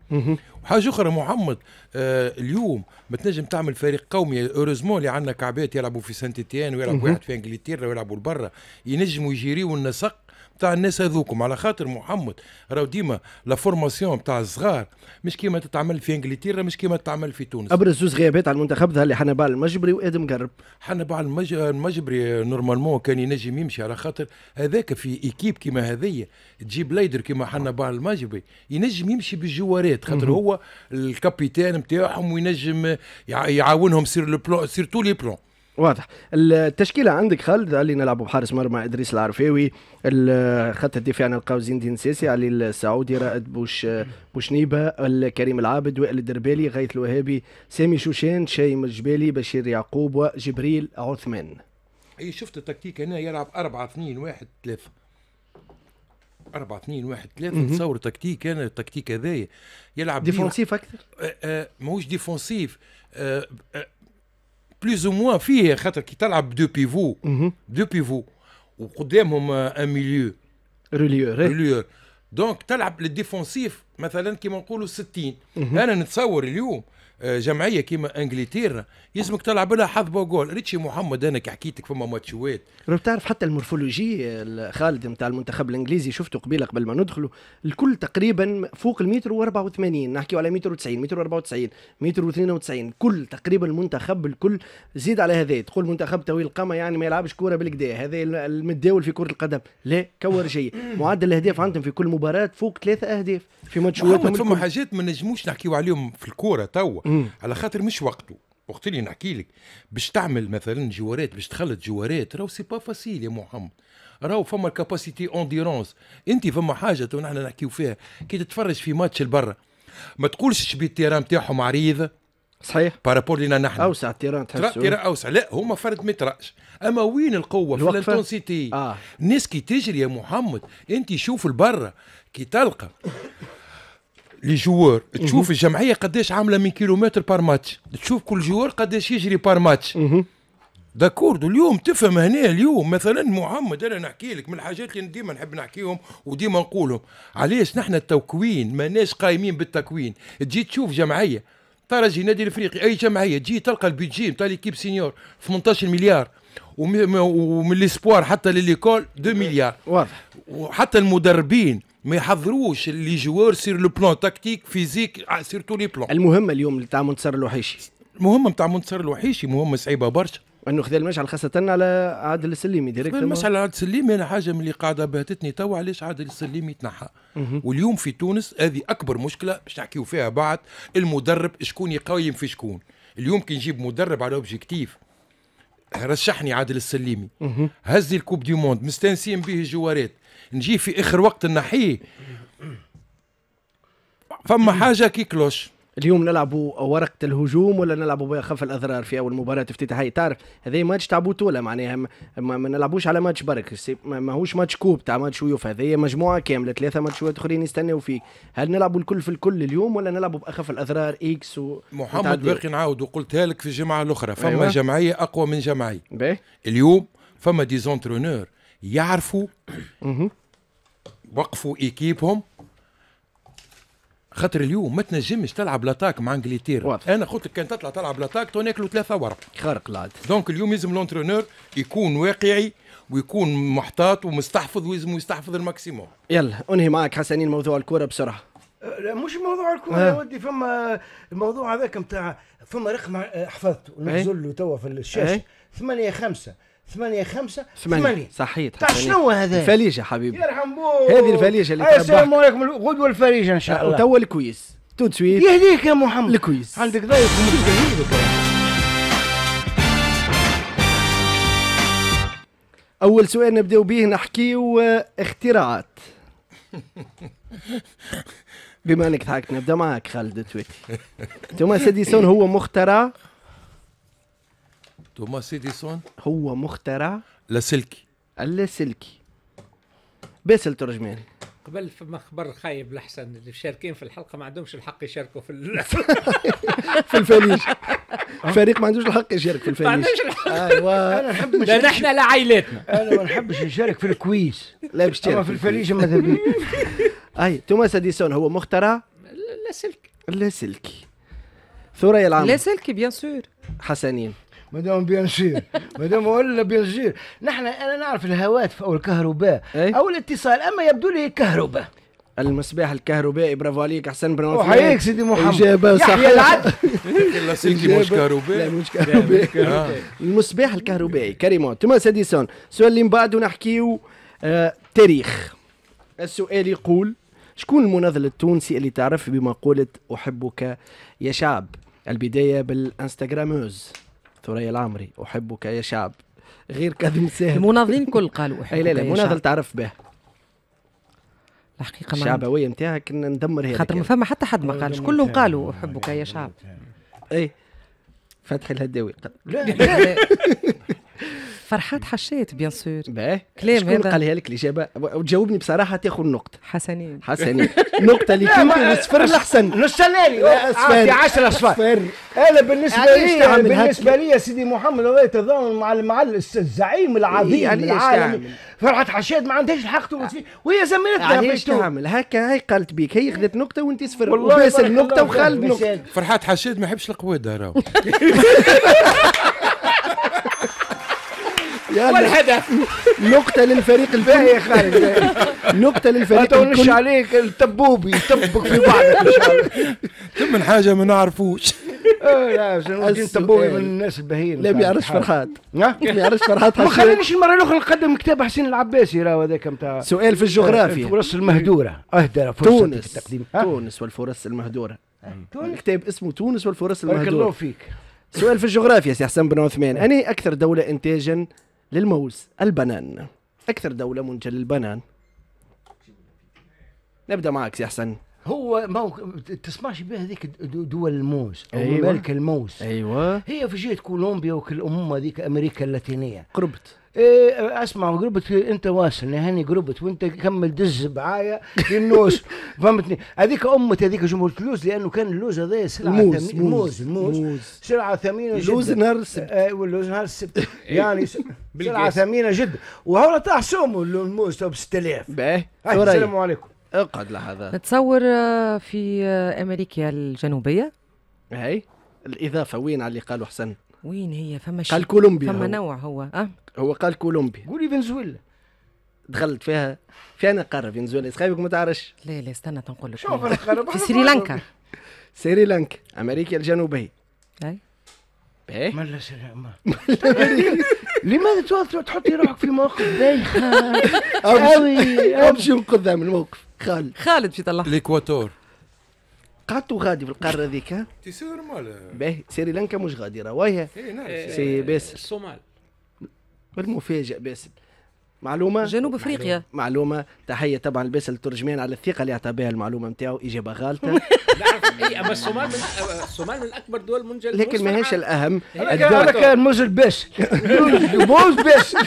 وحاجه اخرى محمد آه اليوم ما تنجم تعمل فريق قومي اوروزمون اللي عندنا كعبات يلعبوا في سانت تيان ويلعبوا واحد في انجلترا ويلعبوا لبرا ينجموا يجيريوا النسق تاع الناس هذوكم، على خاطر محمد راهو ديما لا فورماسيون تاع الصغار مش كيما تتعمل في انجلترا، مش كيما تتعمل في تونس. ابرز زوز غيابات على المنتخب ظهر لي حنبال المجبري وادم قرب. حنبال المج... المجبري نورمالمون كان ينجم يمشي، على خاطر هذاك في ايكيب كيما هذيا تجيب ليدر كيما حنبال المجبري ينجم يمشي بالجوارات، خاطر هو الكابيتان نتاعهم وينجم يعاونهم سير لو بلون سير تو لي بلون. واضح التشكيله عندك خالد اللي نلعبوا بحارس مرمى ادريس العرفاوي، خط الدفاع نلقاو زين الدين ساسي، علي السعودي، رائد بوش بوشنيبه، الكريم العابد، وائل الدربالي، غيث الوهابي، سامي شوشان، شايم الجبالي، بشير يعقوب، وجبريل عثمان. اي شفت التكتيك هنا يلعب أربعة اثنين واحد ثلاثة أربعة اثنين واحد ثلاثة. نتصور تكتيك انا التكتيك هذايا يلعب ديفونسيف اكثر. آه آه ماهوش ديفونسيف آه آه بلوز او موان فيه، خاطر كي تلعب دو بيفو دو بيفو وقدامهم ان ميليو روليور روليور دونك تلعب للديفونسيف مثلا كيما نقولوا ستين. انا نتصور اليوم جمعيه كيما انجلترا يلزمك تلعب لها حظ وجول. ريتشي محمد انا كي حكيتك فما ماتشوات راك تعرف حتى المورفولوجي خالد نتاع المنتخب الانجليزي شفته قبيله قبل ما ندخلوا، الكل تقريبا فوق المتر وأربعة وثمانين، نحكيو على متر وتسعين، متر وأربعة وتسعين، متر واثنين وتسعين، كل تقريبا المنتخب الكل زيد على هذا. تقول منتخب طويل القامه يعني ما يلعبش كوره بالكدا، هذا المتداول في كره القدم، لا كورجيه. معدل الاهداف عندهم في كل مباراه فوق ثلاثه اهداف في ماتشواتهم. فما حاجات ما نجموش نحكيو عليهم في الكوره توا على خاطر مش وقته. وقت اللي نحكي لك باش تعمل مثلا جوارات، باش تخلط جوارات، راهو سي با فاسيل يا محمد، راهو فما الكاباسيتي اونديرونس. انت فما حاجه ونحن نحكيو فيها كي تتفرج في ماتش البرة ما تقولش شبي التيران نتاعهم عريضه صحيح بارابور لينا نحن، اوسع التيران تحسوا تيران اوسع، لا هما فرد مترش. اما وين القوه في الانتونسيتي. آه. الناس كي تجري يا محمد، انت شوف البرة كي تلقى لي جوار، تشوف الجمعيه قداش عامله من كيلومتر بار ماتش، تشوف كل جوار قداش يجري بار ماتش. داكورد اليوم تفهم هنا. اليوم مثلا محمد انا نحكي لك من الحاجات اللي ديما نحب نحكيهم وديما نقولهم، علاش نحن التكوين ماناش قايمين بالتكوين. تجي تشوف جمعيه ترجي النادي الافريقي، اي جمعيه تجي تلقى البيدجي نتاع ليكيب سينيور ثمنطاش مليار، ومن ليسبوار حتى لليكول اثنين مليار. واضح وحتى المدربين ما يحضروش اللي جوار سير لو بلون تكتيك فيزيك سير تو لي بلون. المهمه اليوم تاع منتصر الوحيشي، المهمه نتاع منتصر الوحيشي مهمه صعيبه برشا، انه خذا المشعل خاصه على عادل السليمي ديريكت. المشعل عادل السليمي انا حاجه من اللي قاعده بهتتني توا، علاش عادل السليمي تنحى؟ واليوم في تونس هذه اكبر مشكله باش نحكيو فيها بعد، المدرب شكون يقيم في شكون. اليوم كي نجيب مدرب على اوبجيكتيف، رشحني عادل السليمي هز الكوب دي موند مستانسين به جوارات، نجي في اخر وقت نحيه، فما حاجه كي كلوش. اليوم نلعبوا ورقه الهجوم ولا نلعبوا خف الاضرار في اول مباراه افتتاحيه؟ تعرف هذا ماتش تاع بطوله، معناها ما نلعبوش على ماتش برك، ماهوش ماتش كوب تاع ماتش ويوف، هذه مجموعه كامله ثلاثه ماتشات اخرين يستناو فيك. هل نلعبوا الكل في الكل اليوم ولا نلعبوا باخف الاضرار اكس و محمد؟ باقي نعاود وقلتها لك في الجمعه الاخرى، فما أيوة. جمعيه اقوى من جمعيه بيه. اليوم فما دي زونترونور يعرفوا وقفوا ايكيبهم، خاطر اليوم ما تنجمش تلعب لاتاك مع انجلترا. انا قلت لك كان تطلع تلعب لاتاك توناكلوا ثلاثه ورق خارق العاده. دونك اليوم لازم لونترونور يكون واقعي ويكون محتاط ومستحفظ، ولازم يستحفظ الماكسيموم. يلا انهي معك حسنين موضوع الكره بسرعه. لا مش موضوع الكره يا ودي، فما الموضوع هذاك نتاع فما رقم حفظته نزل له توا في الشاشه ثمانية خمسة ثمانية خمسة ثمانية صحيت. تاع شنو هذا؟ الفليجة حبيبي يرحم بوك، هذه الفليجة اللي تربحك. السلام عليكم، غدوة الفليجة إن شاء الله. وتوا الكويس تو تسويت يهديك يا محمد، الكويس عندك ضيف أول سؤال نبداو به، نحكيو اختراعات. بما أنك ضحكت نبدا معاك خالد التواتي. توماس إديسون هو مخترع توماس إديسون هو مخترع لاسلكي اللاسلكي. باسل ترجمان قبل فما خبر خايب لحسن، اللي مشاركين في الحلقه ما عندهمش الحق يشاركوا في ال... في الفليج. فريق ما عندوش الحق يشارك في الفليج، ما عندوش الحق. ايوا انا نحب لا نحن لا عائلاتنا. انا ما نحبش نشارك في الكويس، لا باش تشارك في الفليج ماذا بيك. اي توماس إديسون هو مخترع اللاسلكي اللاسلكي. ثريا العمري اللاسلكي بيان سور. حسنين مادام بيان سير، مادام ولا بيان سير. نحن انا نعرف الهواتف او الكهرباء او الاتصال، اما يبدو لي الكهرباء. المصباح الكهربائي، برافو عليك احسن بن عثمان. وحياك سيدي محمد. اجابه صحيحه. اللاسلكي مش كهربائي. لا مش كهربائي. المصباح الكهربائي كريمون. توماس اديسون. السؤال اللي من بعده نحكيو تاريخ. السؤال يقول: شكون المناضل التونسي اللي تعرف بمقولة أحبك يا شعب؟ البداية بالانستغراموز ثريا العمري، أحبك يا شعب. غير كذب سهل. المناضلين كل قالوا أحبك يا شعب. لا لا مناضل تعرف به. الحقيقة الشعبوية نتاعها كنا ندمر هذا. خاطر ما فما حتى حد ما قالش، كلهم قالوا أحبك يا شعب. إي فتحي الهداوي. لا لا فرحات حشيت بيان سور. باهي كلام هذا. شكون قالها لك الإجابة؟ وتجاوبني بصراحة تاخذ نقطة. حسنين. حسنين. نقطة اللي كيمكن نصفر الأحسن. نص سلالي. أعطي عشرة أصفار. أنا بالنسبة لي بالنسبة لي يا سيدي محمد الله يتضامن مع مع الزعيم العظيم العالمي. فرحة حشاد ما عندهاش الحق تقول فيه، وهي زميلتنا علاش تعمل هكا؟ هي قالت بيك، هي خذت نقطة وأنت صفر، وباسل نقطة وخالد نقطة. فرحة حشاد ما يحبش القوادة راهو. والهدف نقطة للفريق الباهي يا خالد. نقطة للفريق الكل. ما تونش عليك التبوبي يطبق في بعضك ان شاء الله. تم حاجة ما نعرفوش. لا شنو تبوبي من الناس الباهيين. لا ما يعرفش فرحات. ما يعرفش فرحات. ما خلينيش المرة الأخرى نقدم كتاب حسين العباسي راهو هذاك نتاع سؤال في الجغرافيا. الفرص المهدورة. اهدر فرصة التقديم. تونس والفرص المهدورة. كتاب اسمه تونس والفرص المهدورة. بارك الله فيك. سؤال في الجغرافيا سي حسن بن عثمان، أني أكثر دولة إنتاجا للموز البنان، أكثر دولة منتجة للبنان. نبدأ معك يا حسن. هو ما تسمعش بها هذيك دول الموز أو أيوة. ممالك الموز. أيوة. هي في جهة كولومبيا والأمومة هذيك أمريكا اللاتينية. قربت. إيه اسمع قربت انت واصل هاني قربت وانت كمل دز معايا في النوس فهمتني. هذيك امه هذيك جمهوريه اللوز لانه كان اللوز هذا سلعه موز ثمينه. موز موز, موز سلعه ثمينه جدا. اللوز نهار السبت. آه واللوز نهار السبت يعني سلعه ثمينه جدا. وهو تاع سومو الموز تو ب ستة آلاف. باهي السلام عليكم. اقعد لحظات. نتصور في امريكا الجنوبيه. هاي الاضافه وين على اللي قالوا حسن؟ وين هي فما شيء؟ قال كولومبيا. فما نوع هو اه هو قال كولومبيا. قولي فنزويلا. دخلت فيها فينا قاره فنزويلا خايبك ما تعرفش. لا لا استنى تنقول لك. شوف القاره في سريلانكا. سريلانكا امريكا الجنوبيه. اي باهي. مالا سلامة. لماذا تحطي روحك في مواقف بايخه؟ قوي امشي انقذها من الموقف. خالد خالد في طلع الاكواتور. قعدتوا غادي في القاره هذيك؟ تي سي نورمال. باهي سريلانكا مش غادي راهي. سي باسل. الصومال. المفاجئ باسل. معلومه جنوب افريقيا. معلومه تحيه طبعا لباسل ترجمان على الثقه اللي اعطى بها المعلومه نتاعو. اجابه غالطه. اي اما الصومال من الصومال من اكبر دول منتجه للموز. لكن ماهيش الاهم. هذا كان موز الباسل. موز باسل.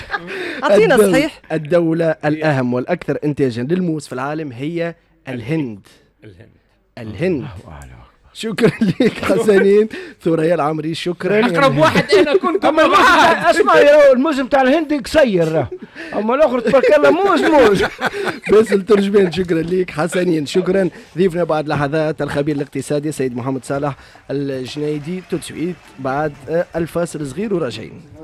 اعطينا صحيح. الدوله الاهم والاكثر انتاجا للموز في العالم هي الهند. الهند. الهند. شكرا لك حسنين. ثريا العمري شكرا. اقرب واحد انا كنت. اما اسمع يا الموز نتاع الهند قصير، اما الاخر تبارك الله موز موز. باسل ترجمان شكرا لك. حسنين شكرا. ضيفنا بعد لحظات الخبير الاقتصادي سيد محمد صالح الجنيدي. تو بعد الفاصل صغير وراجعين.